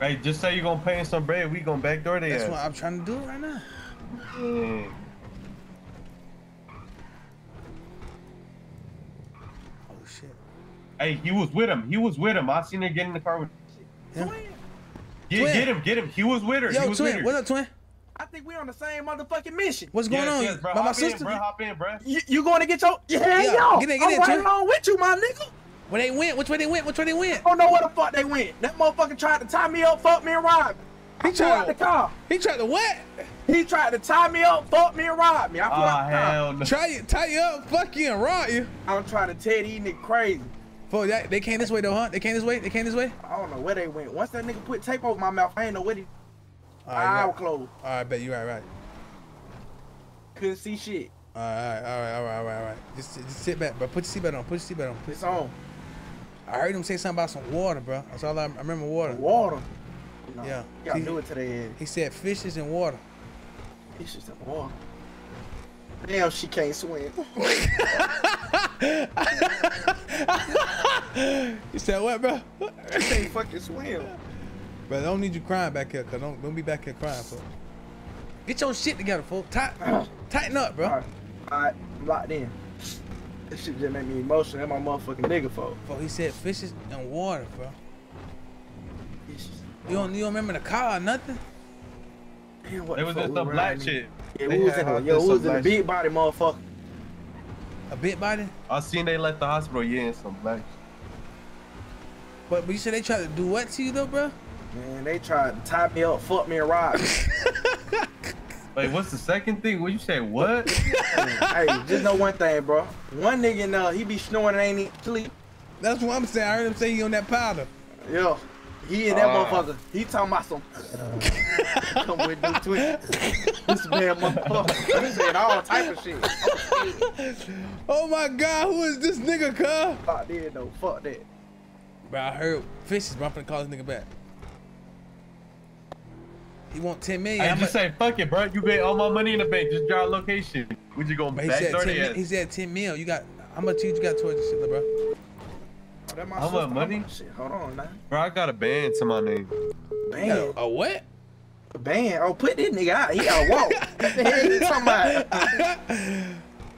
Hey, just say you're gonna pay in some bread. We gonna backdoor there. That's ass. What I'm trying to do right now. Mm. Oh shit! Hey, he was with him. He was with him. I seen her get in the car with. Him. Twin. Get, twin. Get him! Get him! He was with her. Yo, he was twin. With her. What's up, twin? I think we're on the same motherfucking mission. What's going yes, on? Yes, bro. My, my hop sister. In, bro. Hop in, bro. You, you going to get your? Yeah, yeah. Yo. Get in, get I'm in, right twin. Along with you, my nigga. Where they went? Which way they went? Which way they went? I don't know where the fuck they went. That motherfucker tried to tie me up, fuck me, and rob me. He I tried out the car. He tried to what? He tried to tie me up, fuck me, and rob me. I pulled oh, out the hell car. No. Try tie you up, fuck you, and rob you. I'm trying to tell these niggas crazy. Fuck that. They came this way though, huh? They came this way. They came this way. I don't know where they went. Once that nigga put tape over my mouth, I ain't know where he. All right, I was closed. All right, bet you right, right. Couldn't see shit. All right, all right, all right, all right, all right. Just, just sit back, bro. Put your seatbelt on. Put your seatbelt on. Put it's on. I heard him say something about some water, bro. That's all I, I remember. Water. Water. No, yeah. Y'all do it today. He said fishes and water. Fishes and water. Damn, she can't swim. You said what, bro? I can't fucking swim. Bro, I don't need you crying back here, cause don't don't be back here crying, folks. Get your shit together, folks. Tight, tighten up, bro. All right, all right, I'm locked in. This shit just made me emotional. That's my motherfucking nigga, folks. Folks, he said fishes and water, bro. Fishes. You don't you don't remember the car or nothing? Damn, what it was just some black shit. Yeah, we was in a yo, we was in a big body, motherfucker. A big body? I seen they left the hospital. Yeah, in some black shit. But but you said they tried to do what to you though, bro? Man, they tried to tie me up, fuck me, and rob me. Wait, what's the second thing? What you say? What? Hey, just know one thing, bro. One nigga, uh, he be snoring and ain't even sleep. That's what I'm saying. I heard him say he on that powder. Yeah, he and that uh. motherfucker. He talking about some. Come with new twins. This man, motherfucker. He said all type of shit. Oh, shit. Oh my God, who is this nigga, cuz? Fuck that, though. Fuck that. Bro, I heard fishes. Bro, I'm finna call this nigga back. He want ten million. I just say, fuck it, bro. You bet all my money in the bank. Just draw a location. Would you go back thirty? He said ten mil. You got how much you got towards this shit, bro? Oh, that my how much money? Shit. Hold on, man. Bro, I got a band to my name. Band? A, a what? Ban. Oh, put this nigga out. He gotta walk. What the hell you talking about?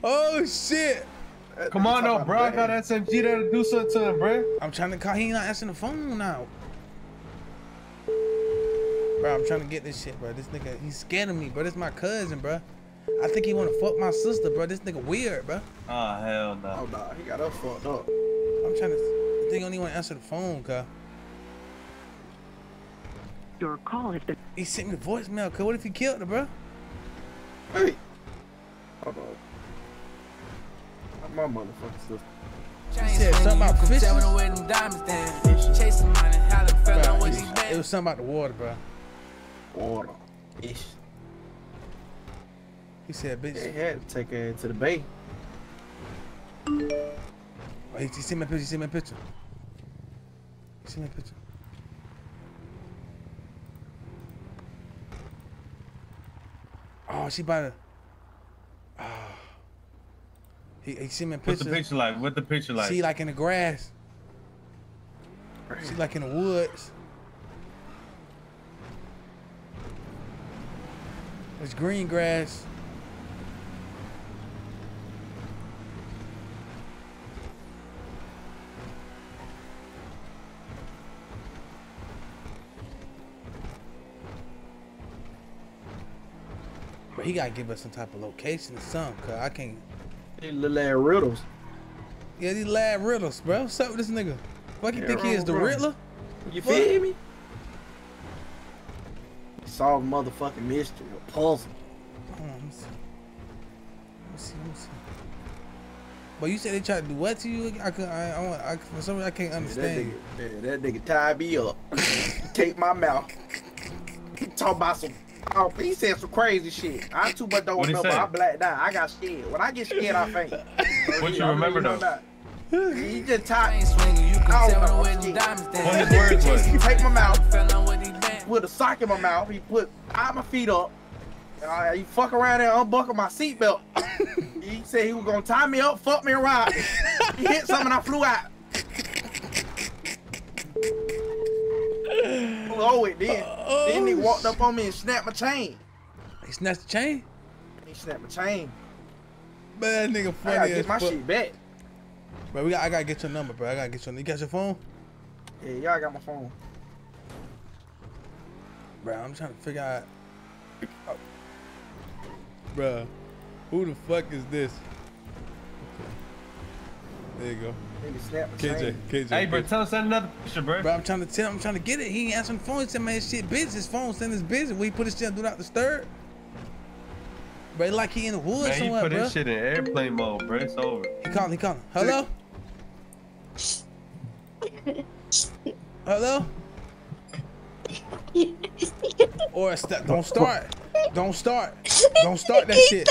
Oh, shit. Come on, though, bro. I got S M G there to do something to him, bro. I'm trying to call. He ain't not answering the phone now. Bro, I'm trying to get this shit, bro. This nigga, he's scared of me, bro. This my cousin, bro. I think he want to fuck my sister, bro. This nigga weird, bro. Oh, hell no. Oh, no. He got us fucked up. I'm trying to... I think I don't even want to answer the phone, cuz. Your call has been... He sent me a voicemail, cuz. What if he killed her, bro? Hey. Hold on. My motherfucking sister. He said something about fishing. Bro, it was something about the water, bro. Water. Ish. He said, bitch. They had to take her to the bay. Oh, he, he see my picture. He see my picture. He see my picture. Oh, she about to. Oh. He, he see my picture. What's the picture like? What the picture like? She like in the grass. She like in the woods. It's green grass. But he gotta give us some type of location or something, cause I can't. These little ass riddles. Yeah, these lad riddles, bro. What's up with this nigga? Fuck, you yeah, think he is the bro. Riddler? You fuck? Feel me? Solve motherfucking mystery, a puzzle. Hold on, let me see. Let me see, let me see. But you said they tried to do what to you? I could, I, I, I for some reason I can't understand. Yeah, that, nigga, yeah, that nigga tied me up. Take my mouth. Talk about some. Oh, he said some crazy shit. I too much don't remember. I blacked out. I got scared. When I get scared, I faint. What you remember though? He just tied. I don't know what his words was. He take my mouth. With a sock in my mouth, he put tied my feet up. Uh, he fuck around and unbuckle my seatbelt. He said he was gonna tie me up, fuck me around. He hit something, I flew out. Oh, it did. Oh, then he walked up on me and snapped my chain. He snapped the chain? He snapped my chain. Man, that nigga funny. I gotta get my shit back. Bro, we got, I gotta get your number, bro. I gotta get your number. You got your phone? Yeah, y'all got my phone. Bro, I'm trying to figure out. Oh. Bro, who the fuck is this? There you go. K J, K J. Hey, bro, tell us another picture, bro. Bro, I'm trying to tell. I'm trying to get it. He ain't answering the phone. He said, man, his shit busy. His phone saying it's busy. We put his shit on do not disturb. Bro, like he in the woods man, somewhere, bro. He put his shit in airplane mode, bro. It's over. He calling. He calling. Hello. Hello. Or st don't start. Don't start. Don't start that shit.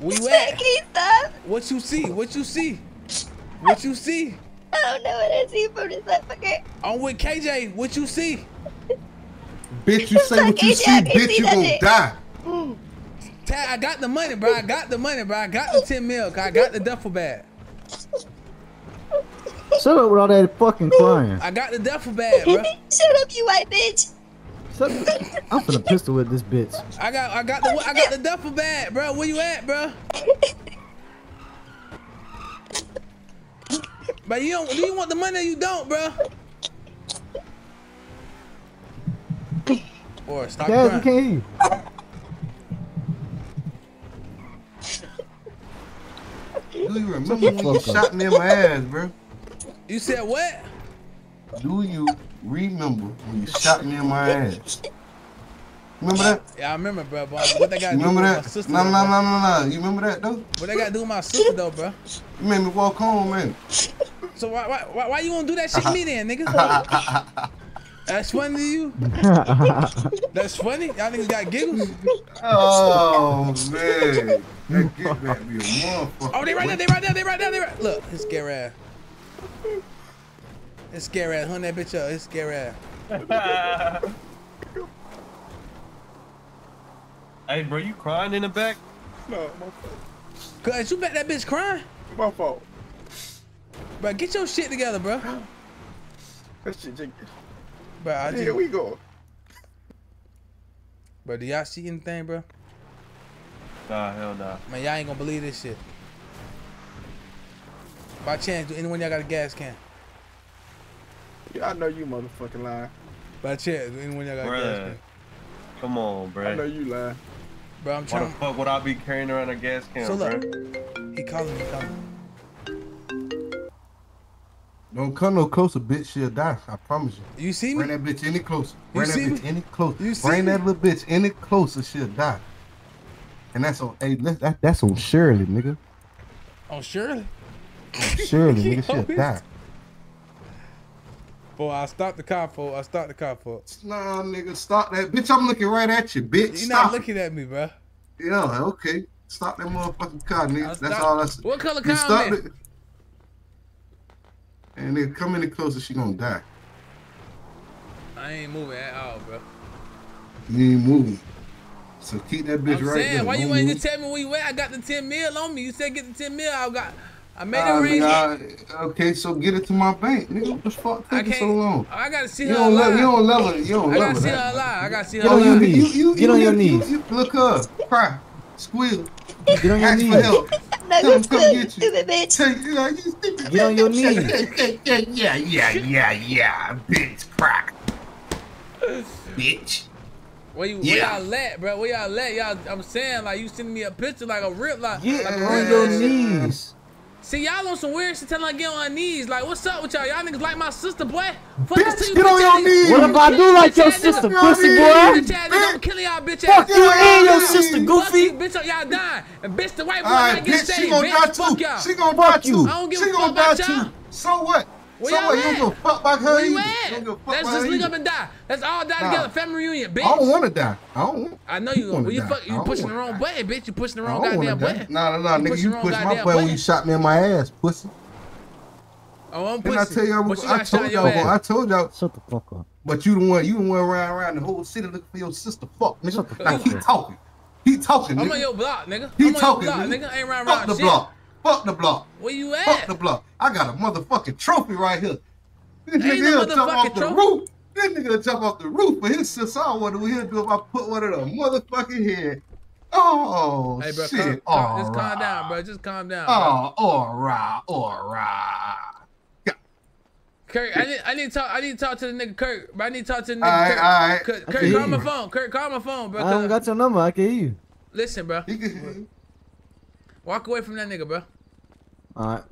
Where you at? What you see? What you see? What you see? I don't know what I see from this motherfucker. I'm with K J. What you see? Bitch, you say what you see. Bitch, you gonna die. Tad, I got the money, bro. I got the money, bro. I got the ten mil. I got the duffel bag. Shut up with all that fucking crying. I got the duffel bag, bro. Shut up, you white bitch. Shut up. I'm finna pistol with this bitch. I got, I got the, I got the duffel bag, bro. Where you at, bro? But you don't, do you want the money or you don't, bro? Or stop Dad, crying. You can't hear. Do you remember when you shot me in my ass, bro? You said what? Do you remember when you shot me in my ass? Remember that? Yeah, I remember, bro. But what they got to do with my sister? No, no, no, no, no. You remember that, though? What they got to do with my sister, though, bro? You made me walk home, man. So why why why, why you want to do that shit to me then, nigga? That's funny to you? That's funny? Y'all niggas got giggles? Oh, man. That giggle had to be a motherfucker. Oh, they right there, they right there, they right there, they right there. Look, it's scary ass. It's scary ass. Hunt that bitch up. It's scary ass. Hey, bro, you crying in the back? No, my fault. Cuz, you bet that bitch crying? My fault. Bro, get your shit together, bro. That shit, bro, I just... Here we go. Bro, do y'all see anything, bro? Nah, hell nah. Man, y'all ain't gonna believe this shit. By chance, do anyone y'all got a gas can? Yeah, I know you motherfucking lying. By chance, do anyone y'all got bruh. a gas can? Come on, bro. I know you lying. Bro, I'm trying. Why the fuck would I be carrying around a gas can, so look, bruh? He calling me, calling. Don't come no closer, bitch. She'll die. I promise you. You see me? Bring that bitch any closer. Bring that bitch any closer. You see Bring that little bitch any closer. She'll die. And that's on. Hey, that, that's on Shirley, nigga. On Shirley. Surely, nigga, shit, die. Boy, I stopped the cop, fool. I stopped the cop, fool. Nah, nigga, stop that. Bitch, I'm looking right at you, bitch. You're stop not looking it. at me, bro. Yeah, okay. Stop that motherfucking car, nigga. That's stopped. all I said. What color car stop man? It. And nigga, come any closer, she gonna die. I ain't moving at all, bro. You ain't moving. So keep that bitch I'm right saying, there. Why Don't you ain't just tell me where you at? I got the ten mil on me. You said get the ten mil, I got... I made nah, a nigga, I, okay, so get it to my bank, nigga. What the fuck taking so long? I gotta see her alive. Love, you don't love her. You don't I love her. I gotta see her alive. I gotta see her alive. Get on your knees. You, you, get you, on you, your knees. You, you look up, cry, squeal. Get on your Ask knees. For help. No, Tell him, come get you. Bitch. Get on your knees. Yeah, yeah, yeah, yeah, yeah, bitch, cry, bitch. Where you yeah. where y'all at, bro? Where y'all at? Y'all, I'm saying, like, you sending me a picture like a rip, like, yeah, like on your knees. See, y'all on some weird shit telling her to get on her knees. Like, what's up with y'all? Y'all niggas like my sister, boy. Fuck bitch, this get on your knees. What if I do like bitch, your sister, nigga, pussy boy? Bitch, bitch. Nigga, I'm killing y'all bitch ass. Fuck you and your sister, goofy. Fuck you, bitch, y'all dying. And bitch, the white boy right, might get saved. Bitch, fuck y'all. She gonna die too. I don't give a fuck about y'all. So what? Where so what? You don't give a fuck about her either. Where you at? Let's just link up and die. Let's all die together. Family reunion, bitch. I don't want to die. I don't want to I know you don't want to die. You pushing the wrong button, bitch. You pushing the wrong goddamn button. Nah, nah, nah, nigga. You pushed my button when you shot me in my ass, pussy. Oh, I'm pushing. I tell y'all, I told y'all, I told y'all. Shut the fuck up. But you the one, you the one around around the whole city looking for your sister. Fuck, nigga. Like, he talking. He talking, nigga. I'm on your block, nigga. He talking, nigga. Ain't round around the block. Fuck the block. Where you at? Fuck the block. I got a motherfucking trophy right here. This Ain't nigga no jump off the trophy. roof. This nigga jump off the roof for his sister. I wonder what he'll do if I put one of them motherfucking head. Oh, hey, bro, shit. Calm, calm, just right. calm down, bro. Just calm down. Oh, bro. all right, all right. Yeah. Kirk, I need, I need to talk. I need to talk to the nigga Kirk. But I need to talk to the nigga all Kirk. All right, Kirk, Kirk call my phone. Kirk, call my phone, bro. I don't got your number. I can hear you. Listen, bro. Walk away from that nigga, bro. Alright.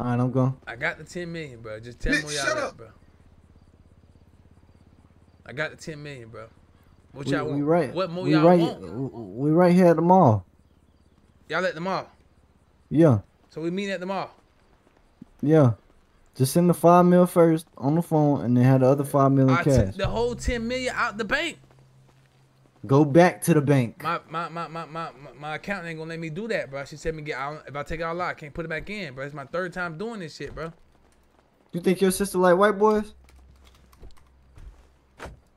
Alright, I'm gone. I got the ten million, bro. Just tell me where y'all at, bro. I got the ten million, bro. What y'all want? Right. What more y'all right, want? We right here at the mall. Y'all at the mall? Yeah. So we meet at the mall? Yeah. Just send the five mil first on the phone and then have the other five million cash. I took the whole ten million out the bank. Go back to the bank. My my my my my my accountant ain't gonna let me do that, bro. She said me get out. If I take it all out, I can't put it back in, bro. It's my third time doing this shit, bro. You think your sister like white boys?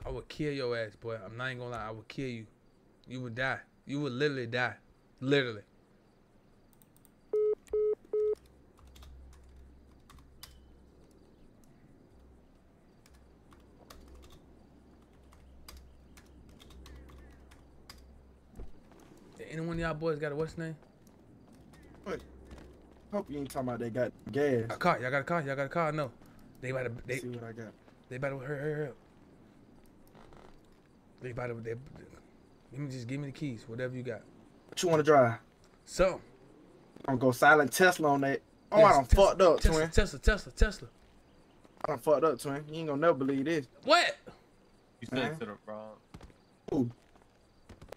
I would kill your ass, boy. I'm not even gonna lie. I would kill you. You would die. You would literally die. Literally. Anyone of y'all boys got a what's name? What? Hope you ain't talking about they got gas. A car, y'all got a car, y'all got a car. No, they about to. They, see what I got. They about to hurry, hurry up. They about to. They, let me just give me the keys, whatever you got. What you want to drive? So, I'm gonna go silent Tesla on that. Oh, yes, I done Tesla, fucked up, Tesla, twin. Tesla, Tesla, Tesla. I done fucked up, twin. You ain't gonna never believe this. What? You said uh-huh. to the wrong. Ooh.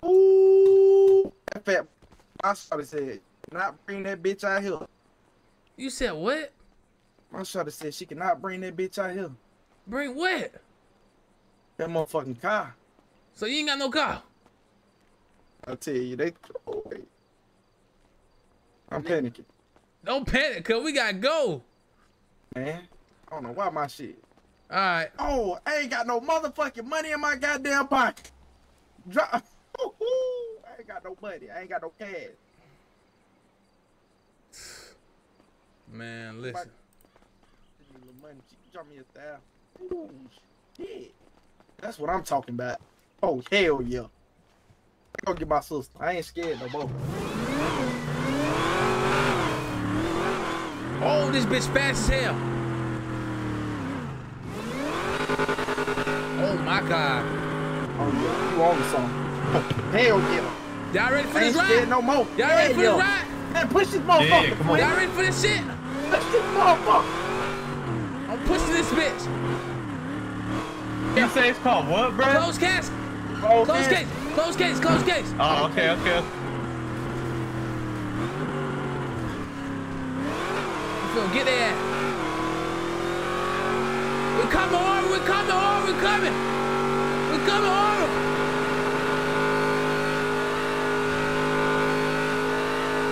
Ooh, that fat. My shawty said, "Not bring that bitch out here." You said what? My shawty said she cannot bring that bitch out here. Bring what? That motherfucking car. So you ain't got no car. I tell you, they. I'm panicking. Don't panic, cause we gotta go. Man, I don't know why my shit. All right. Oh, I ain't got no motherfucking money in my goddamn pocket. Drop. I ain't got no money. I ain't got no cash. Man, listen. Give me a little money. Drop me a thousand. Ooh, shit. That's what I'm talking about. Oh, hell yeah. I'm gonna get my sister. I ain't scared no more. Oh, this bitch fast as hell. Oh, my God. Oh, yeah. You on the song. Hell yeah. Y'all ready for this ride? I ain't scared no more. Y'all ready for this ride? Man, push this motherfucker. Yeah, come on. Y'all ready for this shit? Push this motherfucker. I'm pushing this bitch. You say it's called what, bro? Close case. Close case. Close case. Close case. Oh, okay, okay. Get there. We're coming hard. We're coming hard. We're coming. We're coming hard.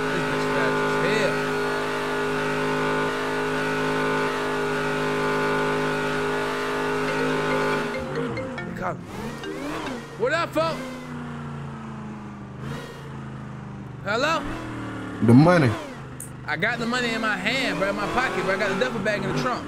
This bitch fast as hell. What up, folks? Hello? The money. I got the money in my hand, bro, in my pocket, bro. I got a duffel bag in the trunk.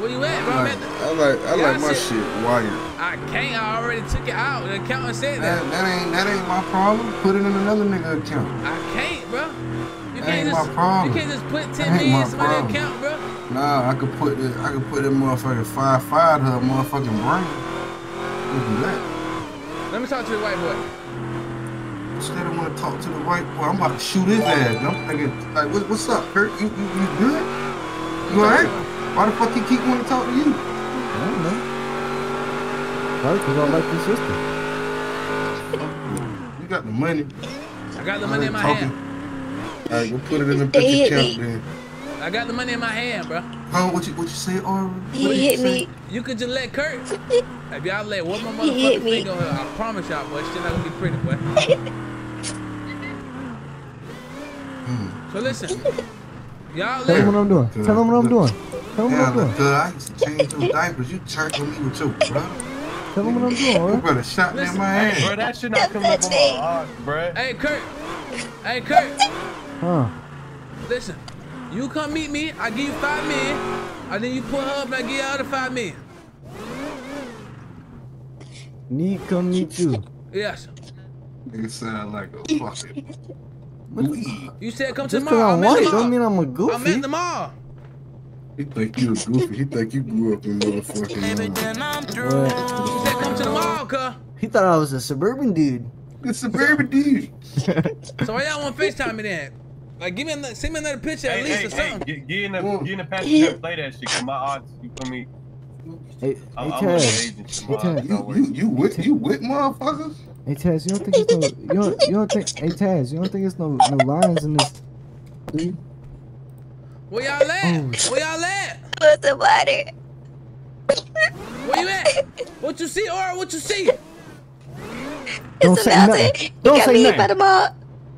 Where you at, bro? I like, I like, I like my shit wired. I can't. I already took it out. The accountant said that. That, that ain't, that ain't my problem. Put it in another nigga account. I can't, bro. You that can't ain't just, my problem. You can't just put ten million in somebody's account, bro. Nah, I could put this, I could put that motherfucking five five to her motherfucking brain. Look at that. Let me talk to the white boy. Instead of want to talk to the white boy, I'm about to shoot his ass. I'm thinking, like, what, what's up, Kurt? You, you, you good? You alright? Why the fuck you keep wanting to talk to you? I don't know. Probably because I like your sister. You got the money. I got the money in my talking. hand. Alright, we'll put it in the picture account then. I got the money in my hand, bro. Huh? What you what you say, Aura? He hit me. You could just let Kurt. If y'all let one my motherfucking finger on her, I promise y'all, boy, shit not gonna be pretty, boy. Mm. So listen, y'all let. Tell them what I'm doing. Good. Tell them what I'm doing. Tell them what I'm doing. Good. I used to change those diapers. You turning me with you, bro. Tell them what I'm doing, bro. You better shot me in my hand. Bro, that should not come up on my arm, bro. Hey, Kurt. Hey, Kurt. Huh? Listen. You come meet me, I give you five million, and then you pull her up and I give you all the five million. Me come meet you. Yes. Nigga sound like a fucking. You said come to the mall. I'm at the mall. Don't mean I'm a goofy. I'm at the mall. He think you a goofy. He think you grew up in motherfucking. You said come to the mall, cuz. He thought I was a suburban dude. A suburban dude. So why y'all want FaceTime me then? Like, give me another, send me another picture hey, at least hey, or something. Hey, get, get in the, mm. get in the passenger and play that shit, cause my odds, you feel me? Hey, I'm, hey, Taz. I'm hey, Taz. You, you, you with, hey, you with motherfuckers? Hey, Taz, you don't think it's no, you don't, you don't think, hey, Taz, you don't think it's no, no lines in this, dude? Where y'all at? Oh. Where y'all at? What's the water? Where you at? What you see, Aura? What you see? Don't it's say nothing. nothing. Don't you got say me nothing. By the mall.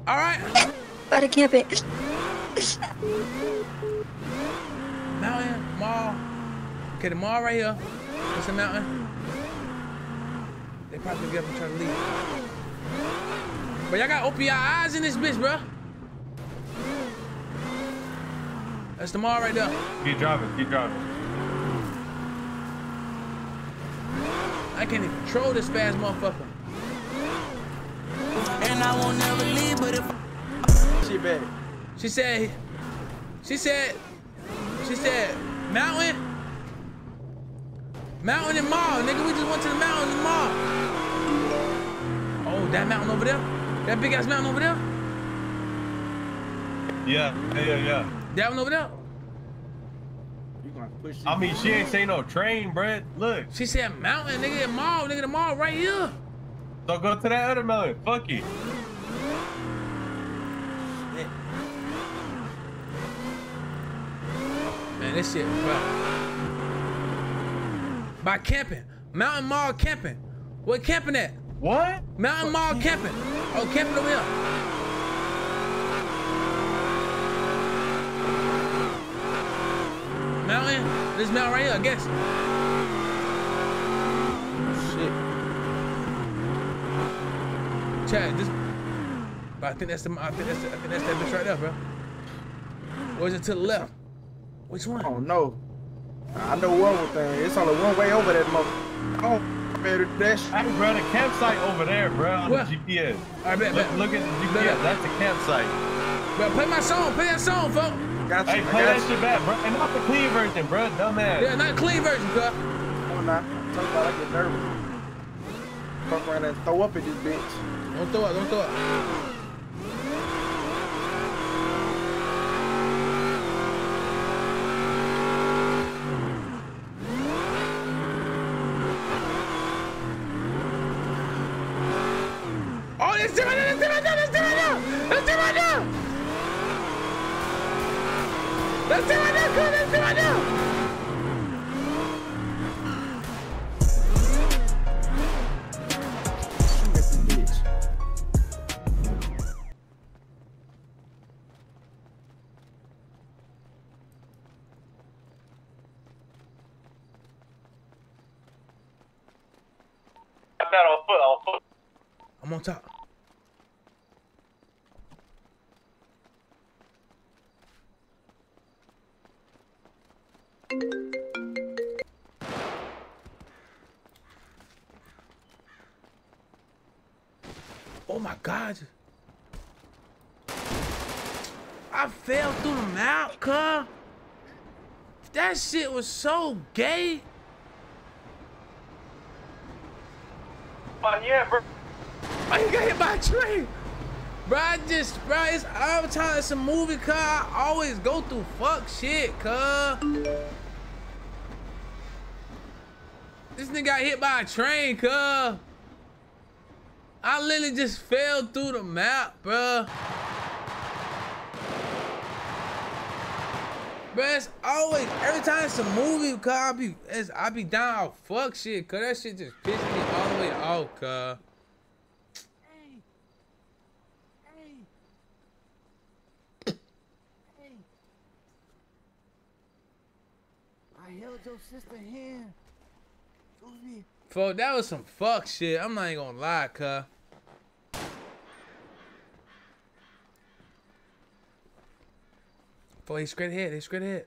All right. By the camping. Mountain, mall. Okay, the mall right here. That's the mountain. They probably get up and try to leave. But y'all gotta open your eyes in this bitch, bro. That's the mall right there. Keep driving, keep driving. I can't even control this fast motherfucker. And I won't never leave, but if Bad. She said, she said, she said, mountain, mountain and mall, nigga. We just went to the mountain and the mall. Oh, that mountain over there, that big ass mountain over there. Yeah, yeah, yeah. yeah. That one over there. You gonna push? I mean, she ain't say no train, bruh. Look. She said mountain, nigga, the mall, nigga, the mall right here. So go to that other mountain. Fuck you. Man, this shit, bro. By camping. Mountain Mall camping. Where camping at? What? Mountain Mall camping. Oh, camping over here. Mountain? This mountain right here, I guess. Shit. Chad, this... But I think that's the... I think that's, the, I think that's that bitch right there, bro. Or is it to the left? Which one? Oh no. I know one thing. It's only one way over that motherfucker. Oh, man, that's... Hey, bro, the campsite over there, bro, on what? The G P S. All right, bet, bet. Look, look at the G P S. Bet, bet. That's the campsite. Bro, play my song. Play that song, folks. Gotcha, hey, play gotcha. That shit back, bro. And not the clean version, bro. Dumbass. Yeah, not the clean version, bro. Come on now. Talk about I get nervous. Fuck around and throw up at this bitch. Don't throw up. Don't throw up. Let's do it now, let's do it now, let's do it now! Let's do it now! Let's do it now, come, let's do it now! Got that on foot, on foot. I'm on top. Oh my God! I fell through the mouth, cuz. That shit was so gay. Oh yeah, bro. Oh, you got hit by a train, bro. I just, bro, it's all the time. It's a movie, cuz. I always go through fuck shit, cuz. This nigga got hit by a train, cuz. I literally just fell through the map, bruh. Bruh, it's always, every time it's a movie, cuz I be, it's, I be down all fuck shit, cuz that shit just pissed me all the way off, cuz. I held your sister hand. Fuck, that was some fuck shit. I'm not even gonna lie, cuz. Fuck, he's straight ahead. He's straight ahead.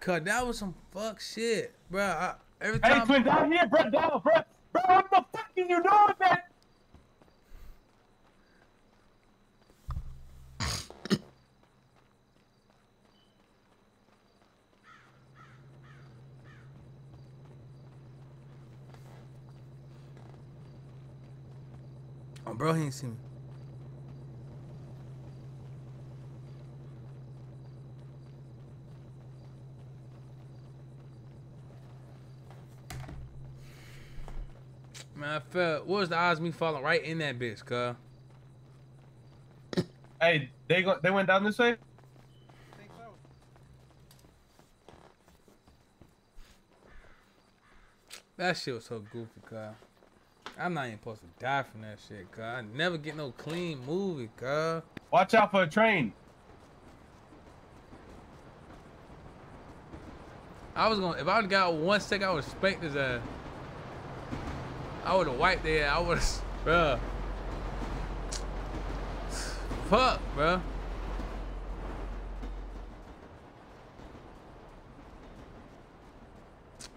Cuz, that was some fuck shit, bro. I, every time. Hey, Quinn, down here, bro, down, bro. Bro, what the fuck are you doing, man? Oh, bro, he ain't seen me. Man, I felt, what was the odds of me falling right in that bitch, cuz? Hey, they go, they went down this way? I think so. That shit was so goofy, cuz. I'm not even supposed to die from that shit, cuz. I never get no clean movie, cuz. Watch out for a train. I was gonna, if I got one stick, I would spank his ass. I would have wiped their ass. I would have, bruh. Fuck, bruh.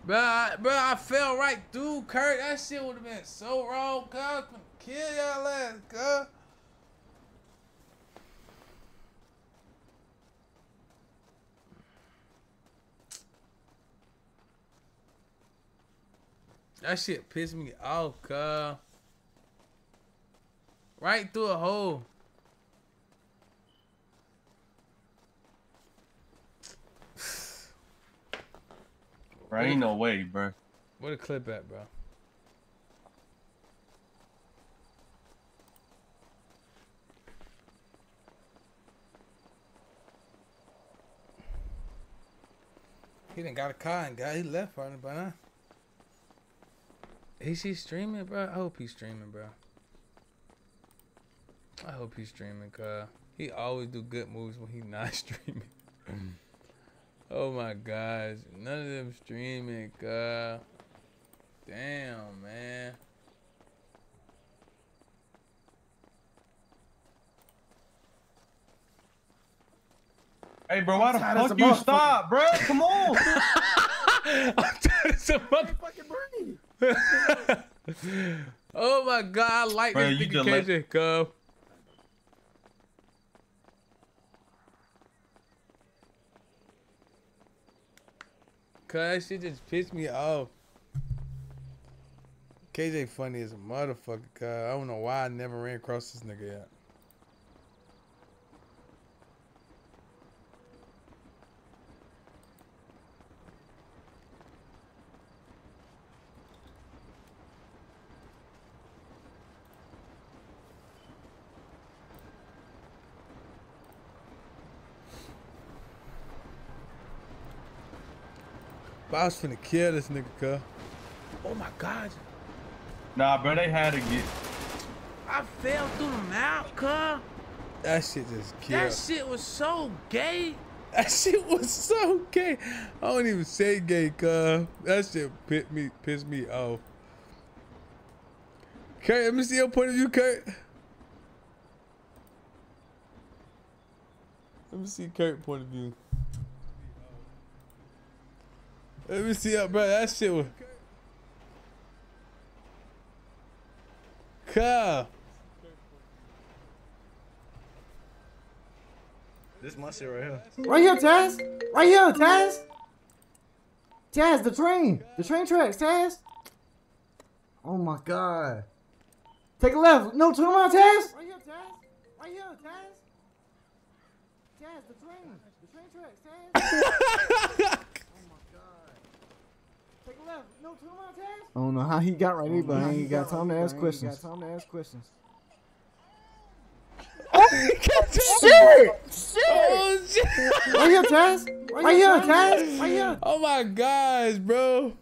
Bro, I, bro, I fell right through, Kurt. That shit would have been so wrong, cuz. I'm gonna kill y'all ass, cuz. That shit pissed me off, cuz. Right through a hole. Bro, ain't no way, bro. Where the clip at, bro? He done got a car and got, he left on it by now. Is he streaming, bro? I hope he's streaming, bro. I hope he's streaming, cuz. He always do good moves when he not streaming. Oh my gosh, none of them streaming, cuz. Damn, man. Hey, bro, why the fuck you stop, bro? Come on. I'm tired as a motherfucking brain. Oh my God, I like this nigga K J, go. Cause she just pissed me off. K J funny as a motherfucker, cuz. I don't know why I never ran across this nigga yet. But I was finna kill this nigga, cuz. Oh my God. Nah, bro, they had to get. I fell through the mouth, cuz. That shit just killed. That shit was so gay. That shit was so gay. I don't even say gay, cuz. That shit pissed me, pissed me off. Kurt, let me see your point of view, Kurt. Let me see Kurt's point of view. Let me see, up, bro. That shit was. Cuh. This my shit right here. Right here, Taz. Right here, Taz. Taz, the train. The train tracks, Taz. Oh my God. Take a left. No, turn around, Taz. Right here, Taz. Right here, Taz. Taz, the train. The train tracks, Taz. No, I don't know how he got right here, but I ain't got time to ask questions. Got time to ask questions. Oh, shit! Shit! Oh, shit! Right here, Taz! Right here, Taz! Right here! Oh my gosh, bro!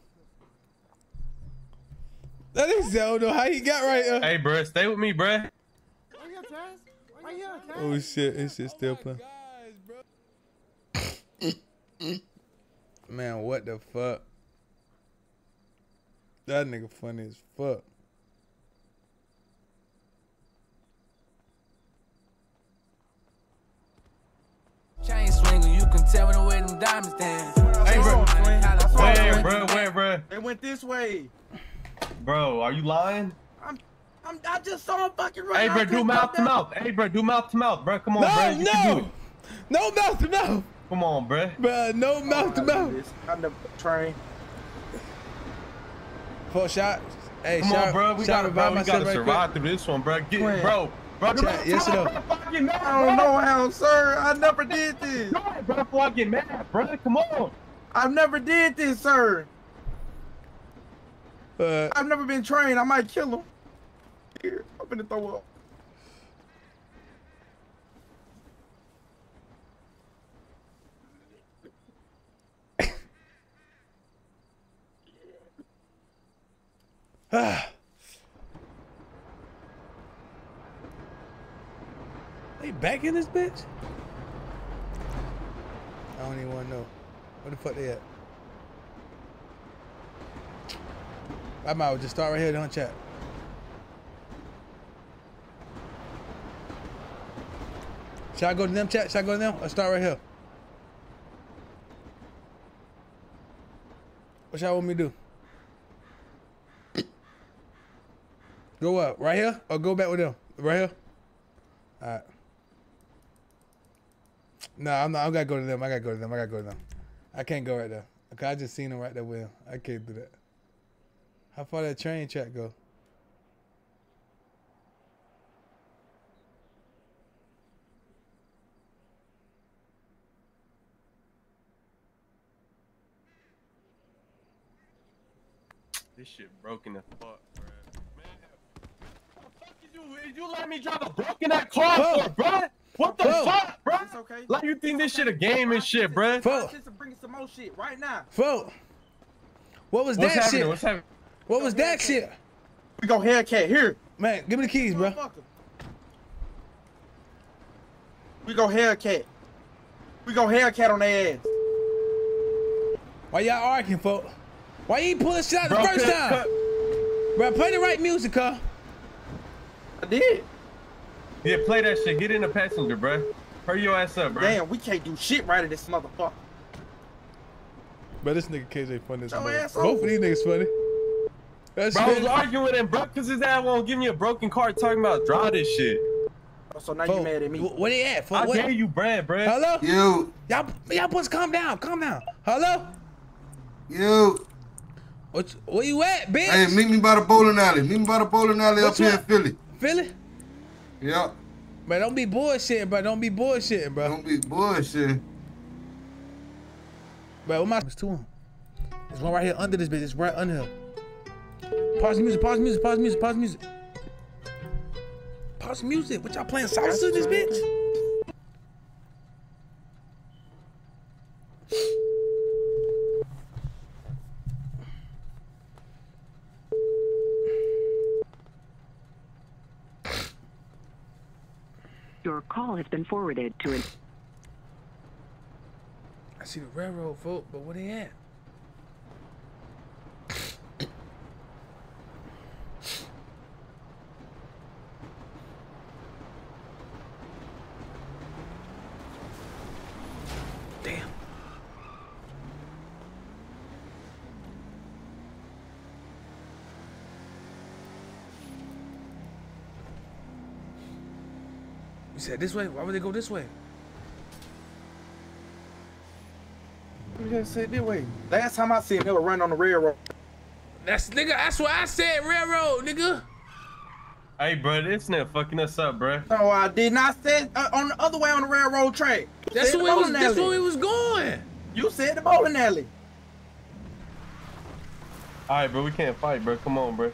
That is Zelda. How he got right here? Hey, bro, stay with me, bro. Right here, Taz! Right here, Taz! Oh shit! This shit still playing. Man, what the fuck? That nigga funny as fuck. Chain swinging, you can tell when the way them diamonds dance. Hey, bro. Wait, bro, wait, bro. They went this way. Bro, are you lying? I'm, I'm, I just saw him fucking run. Hey, bro, do mouth to mouth. Hey, bro, do mouth to mouth, bro. Come on, bro. You can do it. No mouth to mouth. Come on, bro. Bro, no mouth to mouth. I'm the train. Four shots. Hey, come on, bro. We gotta, bro, we gotta survive through this one, bro. Get it, bro. Bro, yes, sir. I don't know how, sir. I never did this. Come on, bro, before I get mad, bro. Come on. I've never did this, sir. Uh, I've never been trained. I might kill him. Here, I'm gonna throw up. They back in this bitch? I don't even want to know. Where the fuck they at? I might just start right here, don't chat. Should I go to them, chat? Should I go to them? Or start right here? What y'all want me to do? Go up, right here, or go back with them, right here? All right. No, I'm not, I gotta go to them, I gotta go to them, I gotta go to them. I can't go right there. Okay, I just seen them right there with him. I can't do that. How far that train track go? This shit broken as fuck, bro. Did you let me drive a broken that car bro. for, bro? What the bro. fuck, bro? It's okay. Like you think this shit a game and shit, bro? Fuck. Bring some more shit right now. Fuck. What was What's that happening? shit? What's happening? What was that shit? We go Hellcat here. Man, give me the keys, bro. We go Hellcat. We go Hellcat on their ass. Why y'all arguing, folk? Why you ain't pulling shit out the bro, first cut, time? Cut. Bro, play the right music, huh? I did. Yeah, play that shit. Get in the passenger, bruh. Hurry your ass up, bro. Damn, we can't do shit right in this motherfucker. But this nigga K J funny as fuck. Both of these niggas funny. That's bro, shit. I was arguing and broke because his ass won't give me a broken card talking about draw this shit. Oh, so now Folk. You mad at me. What he at? Folk, I what? Gave you bread, bruh. Hello? You. Y'all y'all boys calm down. Calm down. Hello? You. What, where you at, bitch? Hey, meet me by the bowling alley. Meet me by the bowling alley what up here at? In Philly. Philly? Yeah. Man, don't be bullshitting, bro. Don't be bullshitting, bro. Don't be bullshitting. Bro, what my is to him? There's one right here under this bitch. It's right under him. Pause the music, pause the music, pause the music, pause the music. Pause the music. What y'all playing salsa in this bitch? Your call has been forwarded to an. I see the railroad vote, but where they at? Said this way? Why would they go this way? You just said this way. Last time I seen them were running on the railroad. That's nigga. That's what I said. Railroad, nigga. Hey, bro, this nigga fucking us up, bro. No, I did not say uh, on the other way on the railroad track. That's where we was. Alley. That's where we was going. You said the bowling alley. All right, bro. We can't fight, bro. Come on, bro.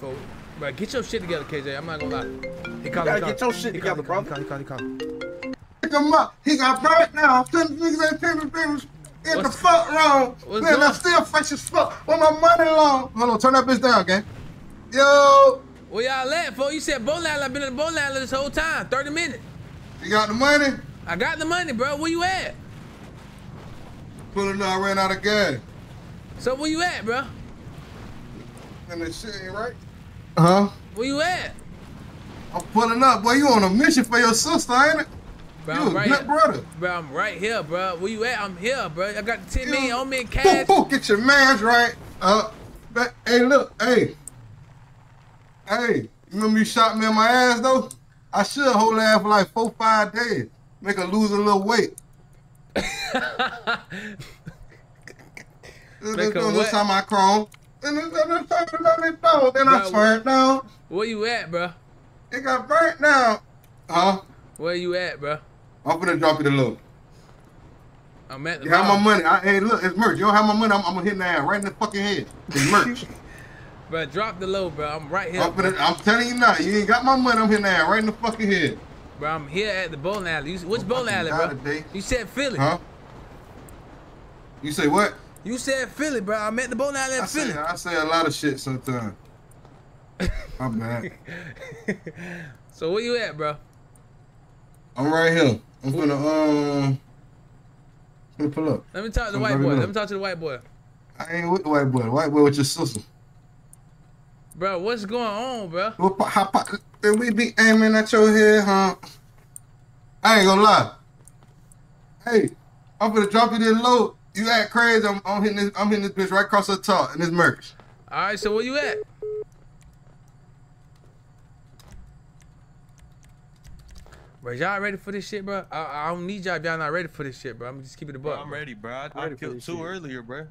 Go. Bro, get your shit together, K J. I'm not gonna lie. He called, you gotta he get your shit he together, called, bro. He called, he called, he called. Pick him up. He got burnt now. Them niggas ain't paying me papers. Get the fuck wrong. What's man, I still fresh as fuck. With my money long. Hold on, turn that bitch down, gang. Yo. Where y'all at, fool? You said bowling alley. I've been in the bowling alley this whole time. thirty minutes. You got the money? I got the money, bro. Where you at? Pulling up, I ran out of gas. So where you at, bro? And that shit ain't right. Uh huh? Where you at? I'm pulling up, boy. You on a mission for your sister, ain't it? Bro, you I'm a right good brother. Bro, I'm right here, bro. Where you at? I'm here, bro. I got the ten million on me in cash. Boom, boom. Get your man's right. Uh, but, hey, look, hey, hey. You remember you shot me in my ass though? I should hold that for like four, five days. Make her lose a little weight. This is time I crawl. And I then I turned down. Where you at, bro? It got burnt now. Huh? Where you at, bro? I'm gonna drop you the load. I'm at the. You have my money. I, hey, look, it's merch. You don't have my money. I'm, I'm gonna hit that right in the fucking head. It's merch. Bro, drop the load, bro. I'm right here. I'm, gonna, I'm telling you now. You ain't got my money. I'm hitting that right in the fucking head. Bro, I'm here at the bowling alley. You, what's I'm bowling alley, bro? Today. You said Philly. Huh? You say what? You said Philly, bro. I met the bowling alley in Philly. Say, I say a lot of shit sometimes. I'm mad. So where you at, bro? I'm right here. I'm Ooh. gonna um, gonna pull up. Let me talk to the I'm white boy. Up. Let me talk to the white boy. I ain't with the white boy. The white boy with your sister. Bro, what's going on, bro? We be aiming at your head, huh? I ain't gonna lie. Hey, I'm gonna drop you this load. You act crazy, I'm, I'm hitting this I'm hitting this bitch right across her top in this merch. Alright, so where you at? Bro, y'all ready for this shit, bro? I, I don't need y'all if y'all not ready for this shit, bro. I'm just keeping it a buck. I'm ready, bro. I, I ready killed two shit. earlier, bro.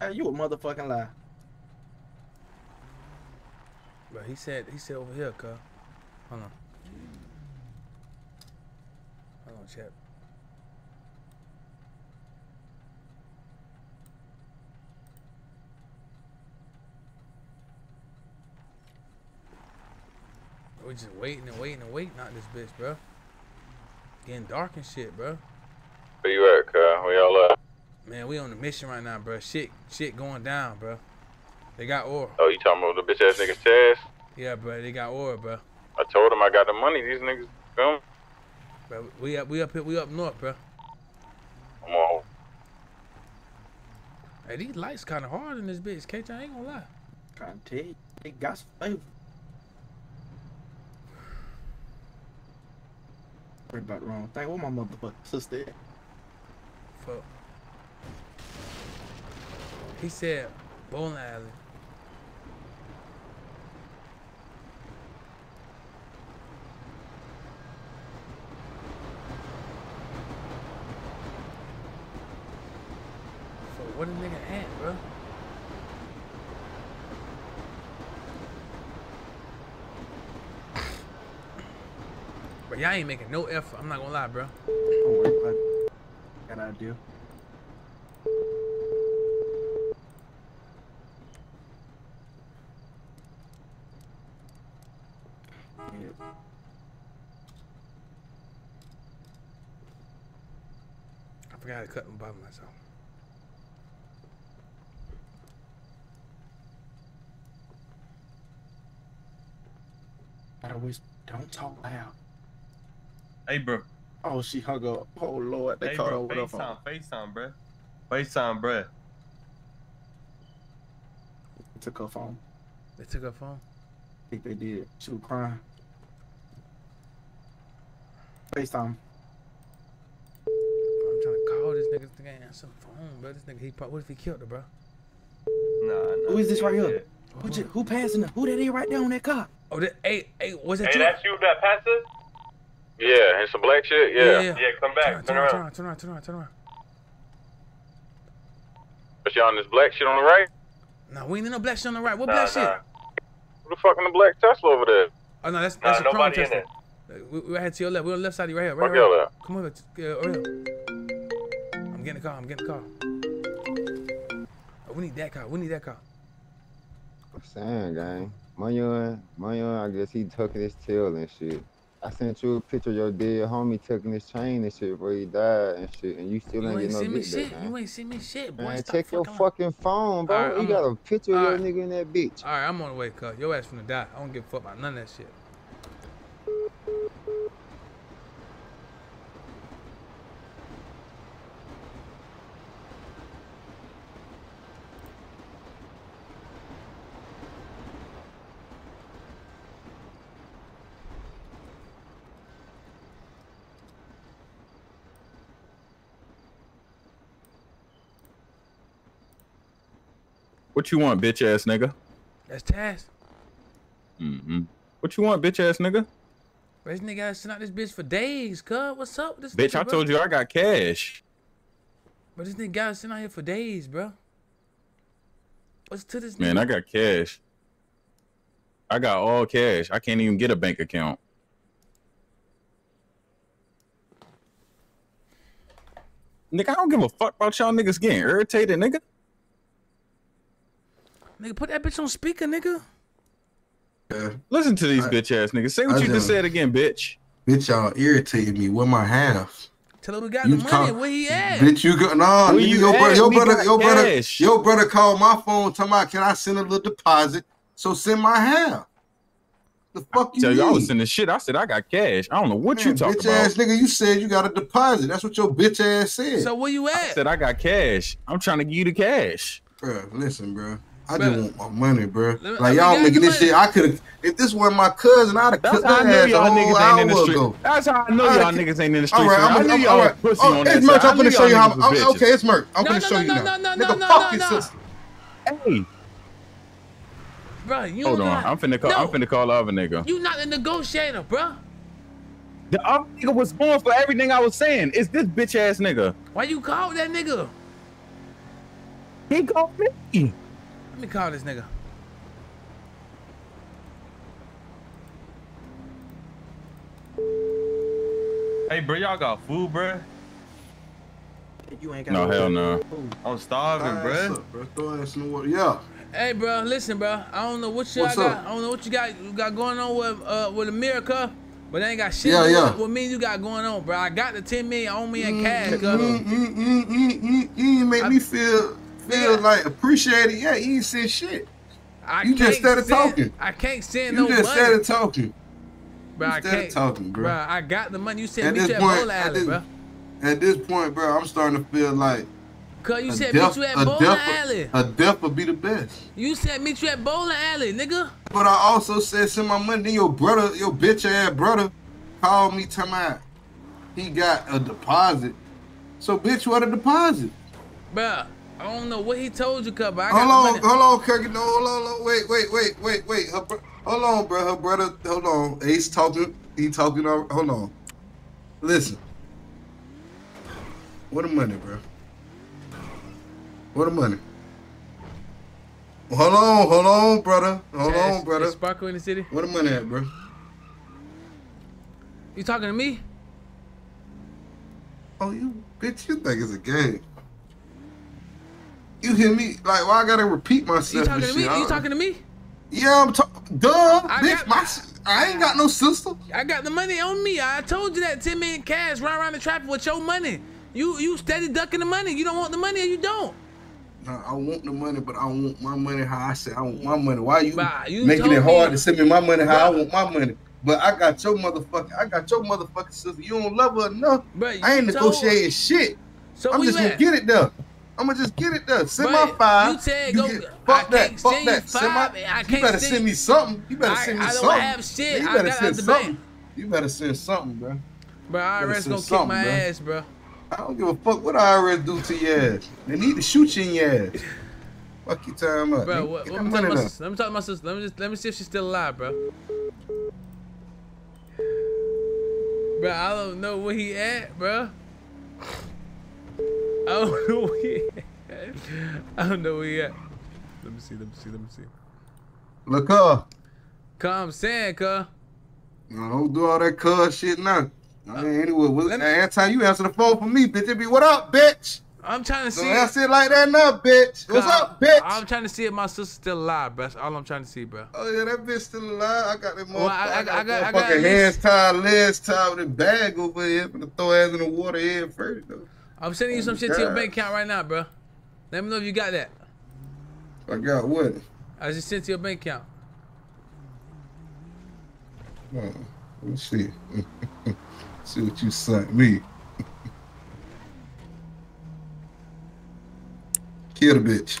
Hey, you a motherfucking lie. Bro, he said he said over here, cuz. Hold on. Hold on, chat. We're just waiting and waiting and waiting on this bitch, bro. Getting dark and shit, bro. Where you at, cuz? Where y'all at? Man, we on the mission right now, bro. Shit, shit going down, bro. They got ore. Oh, you talking about the bitch ass niggas' chest? Yeah, bro. They got ore, bro. I told them I got the money. These niggas film. Bro, we up, we up here, we up north, bro. Come on. Hey, these lights kind of hard in this bitch, K J. I ain't gonna lie. Trying to tell you, they got some. Worried about the wrong thing. Where my motherfucking sister at? Fuck. He said bowling alley. What a nigga at, bro? But y'all ain't making no effort. I'm not gonna lie, bro. Don't worry about it. Got an idea. I forgot to cut and bother myself. I always don't talk loud. Hey, bro. Oh, she hung up. Oh, Lord. They hey, caught her with her phone. FaceTime, bro. FaceTime, bro. They took her phone. They took her phone? I think they did. She was crying. FaceTime. Bro, I'm trying to call this nigga. This nigga ain't answer the phone, bro. This nigga, he probably, what if he killed her, bro? Nah, nah. Who is this right here? It. Who, who, who passing her? Who that is right there on that car? Oh, that, hey, hey, was that hey, you? Hey, that's you that passed her? Yeah, and some black shit? Yeah. Yeah, yeah. yeah come back. Turn, turn, turn around. around. Turn around, turn around, turn around. But y'all on this black shit on the right? Nah, we ain't in no black shit on the right. What nah, black nah. shit? Who the fuck in the black Tesla over there? Oh, no, that's, that's nah, a chrome Tesla. We, we had to your left. We're on the left side of you right here. Right, right. Left. Come over. Yeah, over here. I'm getting a car. I'm getting a car. Oh, we need that car. We need that car. I'm saying, gang. Mayon, Mayon, I guess he tucking his tail and shit. I sent you a picture of your dead homie tucking his chain and shit before he died and shit, and you still you ain't, ain't getting no dick shit. Back, man. You ain't seen me shit, boy. Man, check your fucking phone, bro. Right, you I'm got on. a picture All of your right. nigga in that bitch. All right, I'm on the way, cuz. Your ass finna die. I don't give a fuck about none of that shit. What you want, bitch ass nigga? That's Taz. Mm-hmm. What you want, bitch ass nigga? This nigga sent out this bitch for days, cuz. What's up with this bitch, nigga, I bro? told you I got cash. But this nigga got sent out here for days, bro. What's to this nigga? Man, I got cash. I got all cash. I can't even get a bank account. Nigga, I don't give a fuck about y'all niggas getting irritated, nigga. Nigga, put that bitch on speaker, nigga. Yeah. Listen to these I, bitch ass niggas. Say what I you just said again, bitch. Bitch, y'all irritated me with my half. Tell him we got you the money. Where he at? Bitch, you go. Nah, nigga, you your, brother, your, brother, your, brother, your brother called my phone talking about, can I send a little deposit? So send my half. The fuck you tell you, I was sending shit. I said, I got cash. I don't know what Man, you talking bitch about. Bitch ass nigga, you said you got a deposit. That's what your bitch ass said. So where you at? I said, I got cash. I'm trying to give you the cash. Bruh, listen, bruh. I bro. just want my money, bro. Like y'all making this shit. I could have, if this wasn't my cousin, I'd have cut that ass a whole hour ago. That's how I know y'all niggas ain't in the street. All right, I'm gonna all right. Oh, it's Merc. I'm gonna show you how. Okay, it's Merc. I'm gonna show you now. Nigga, fuck your sister. Hey, bro, you hold on. I'm finna call. I'm finna call the other nigga. You not a negotiator, bro. The other nigga was born for everything I was saying. It's this bitch ass nigga. Why you called that nigga? He called me. Let me call this nigga. Hey, bro, y'all got food, bro? You ain't got no, no hell no. Food. I'm starving, bro. Bro. Throw ass in the water. Yeah. Hey, bro, listen, bro. I don't know what you got. I don't know what you got. You got going on with uh with America, but I ain't got shit. Yeah, yeah. What me and you got going on, bro? I got the ten million on me in cash, cuz. You make me feel. Feel yeah. like appreciated, yeah. You ain't said shit. I you just started send, talking. I can't send you no money. You just started talking. Bro, you I started can't, talking, bro. bro. I got the money. You said me to that bowling alley, bro. At this point, bro, I'm starting to feel like. Cause you said meet you at bowling alley. A death would be the best. You said meet you at bowling alley, nigga. But I also said send my money. Then your brother, your bitch ass brother, called me to my. he got a deposit. So, bitch, what a deposit? Bruh, I don't know what he told you, Cub. I hold, got on, hold on, Kirk. No, hold on, hold on. Wait, wait, wait, wait, wait. Her, hold on, bro. Her brother, hold on. Ace talking. He talking. Hold on. Listen. What the money, bro? What the money? Hold on, hold on, brother. Hold yeah, on, brother. Sparkle in the city. What the money at, bro? You talking to me? Oh, you bitch! You think it's a game? You hear me? Like, why well, I gotta repeat myself? You talking to me? You talking to me? Yeah, I'm talking. Duh, I bitch. Got, my, I ain't got no sister. I got the money on me. I told you that ten million cash run around the trap with your money. You you steady ducking the money. You don't want the money, or you don't. Nah, I want the money, but I want my money how I say I want my money. Why you, bah, you making it hard me. to send me my money how bah. I want my money? But I got your motherfucking, I got your motherfucking sister. You don't love her enough. Bruh, I ain't negotiating told... shit. So I'm just gonna at? get it done. I'm gonna just get it done. Send Bruh, my five. You said go. You get, fuck I that. Fuck that. Send my, I can't you better send, send me something. You better I, send me I don't something. Have shit. You I better send something. Bank. You better send something, bro. Bro, I R S gonna kick my bro. ass, bro. I don't give a fuck what I R S do to your ass. They need to shoot you in your ass. Fuck your time up. Bro, what, what, let me talk to my sister. Let me just let me see if she's still alive, bro. Bro, I don't know where he at, bro. I don't know where he at. I don't know where he at. Let me see, let me see, let me see. Look up. Come, saying, cuz. Don't do all that cuz shit now. I mean, anyway, well, every time you answer the phone for me, bitch, it be what up, bitch? I'm trying to see. Don't answer it like that now, bitch. What's up, bitch? I'm trying to see if my sister's still alive, bro. That's all I'm trying to see, bro. Oh, yeah, that bitch still alive. I got that motherfucker. Well, I, I, I got, I got, I got hands tied, legs tied with a bag over here. But the throw ass in the water head first, though. I'm sending you some shit to your bank account right now, bro. Let me know if you got that. I got what? I just sent to your bank account. Oh, let's see. See what you sent me. Kill the bitch.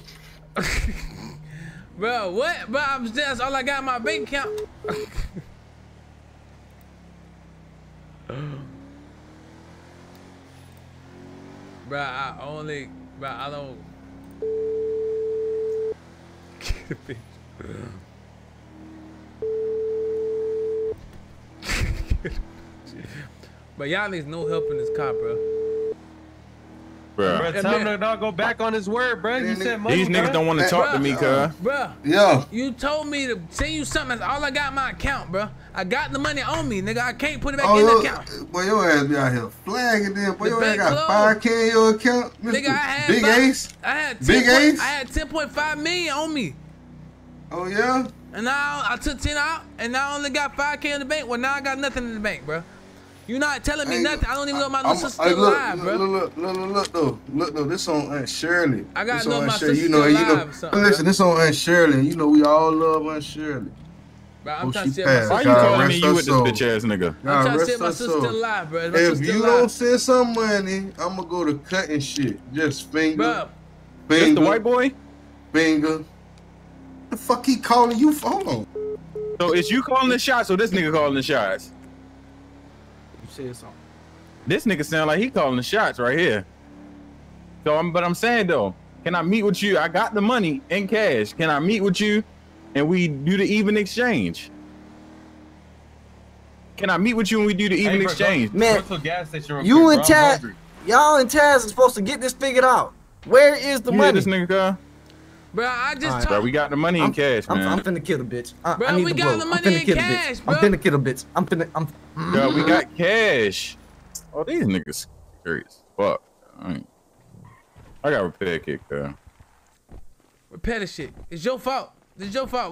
Bro, what? Bro, I'm just all I got in my bank account. Bro, I only, bro, I don't. Kill the bitch. Bro. But y'all needs no help in this car, bro. Bro, bro time to dog go back on his word, bro. You said money, these niggas bro. don't want to talk bro, to me, cuz. Bro, yeah. You told me to send you something. That's all I got in my account, bro. I got the money on me, nigga. I can't put it back oh, in the account. Boy, your ass be out here flagging them. Boy, the your ass got five K in your account. Mister Nigga, I had Big five, Ace. I had Big Ace. I had ten point five million on me. Oh yeah. And now I took ten out, and now I only got five K in the bank. Well, now I got nothing in the bank, bro. You're not telling me I nothing. I don't even know my little sister's still alive, bro. Look, look, look, look, look, though. Look, though. This on Aunt Shirley. I got to know my sister's still alive or something. Listen, this on Aunt Shirley. You know, we all love Aunt Shirley. Bro, I'm trying to see my sister. Why you calling me you with this bitch ass nigga? I'm trying to see my sister's still alive, bro. If you don't send some money, I'm going to go to cutting shit. Just finger. Bro. Just the white boy? Finger. The fuck he calling you for? Hold on. So it's you calling the shots or this nigga calling the shots? This nigga sound like he calling the shots right here. So, I'm, but I'm saying though, can I meet with you? I got the money in cash. Can I meet with you, and we do the even exchange? Can I meet with you and we do the even hey, bro, exchange? Go, man, go gas station you quick, and Taz, y'all and Taz are supposed to get this figured out. Where is the you money? This nigga, car? Bro, I just. Right, bro, we got the money I'm, in cash, I'm, man. I'm finna kill the bitch. I, bro, I need we the got blow. the money in cash, bro. I'm finna kill the bitch. I'm finna. I'm. Bro, we got cash. Oh, these niggas serious. Fuck. I, ain't... I got repair kick, bro. Repair the shit. It's your fault. It's your fault.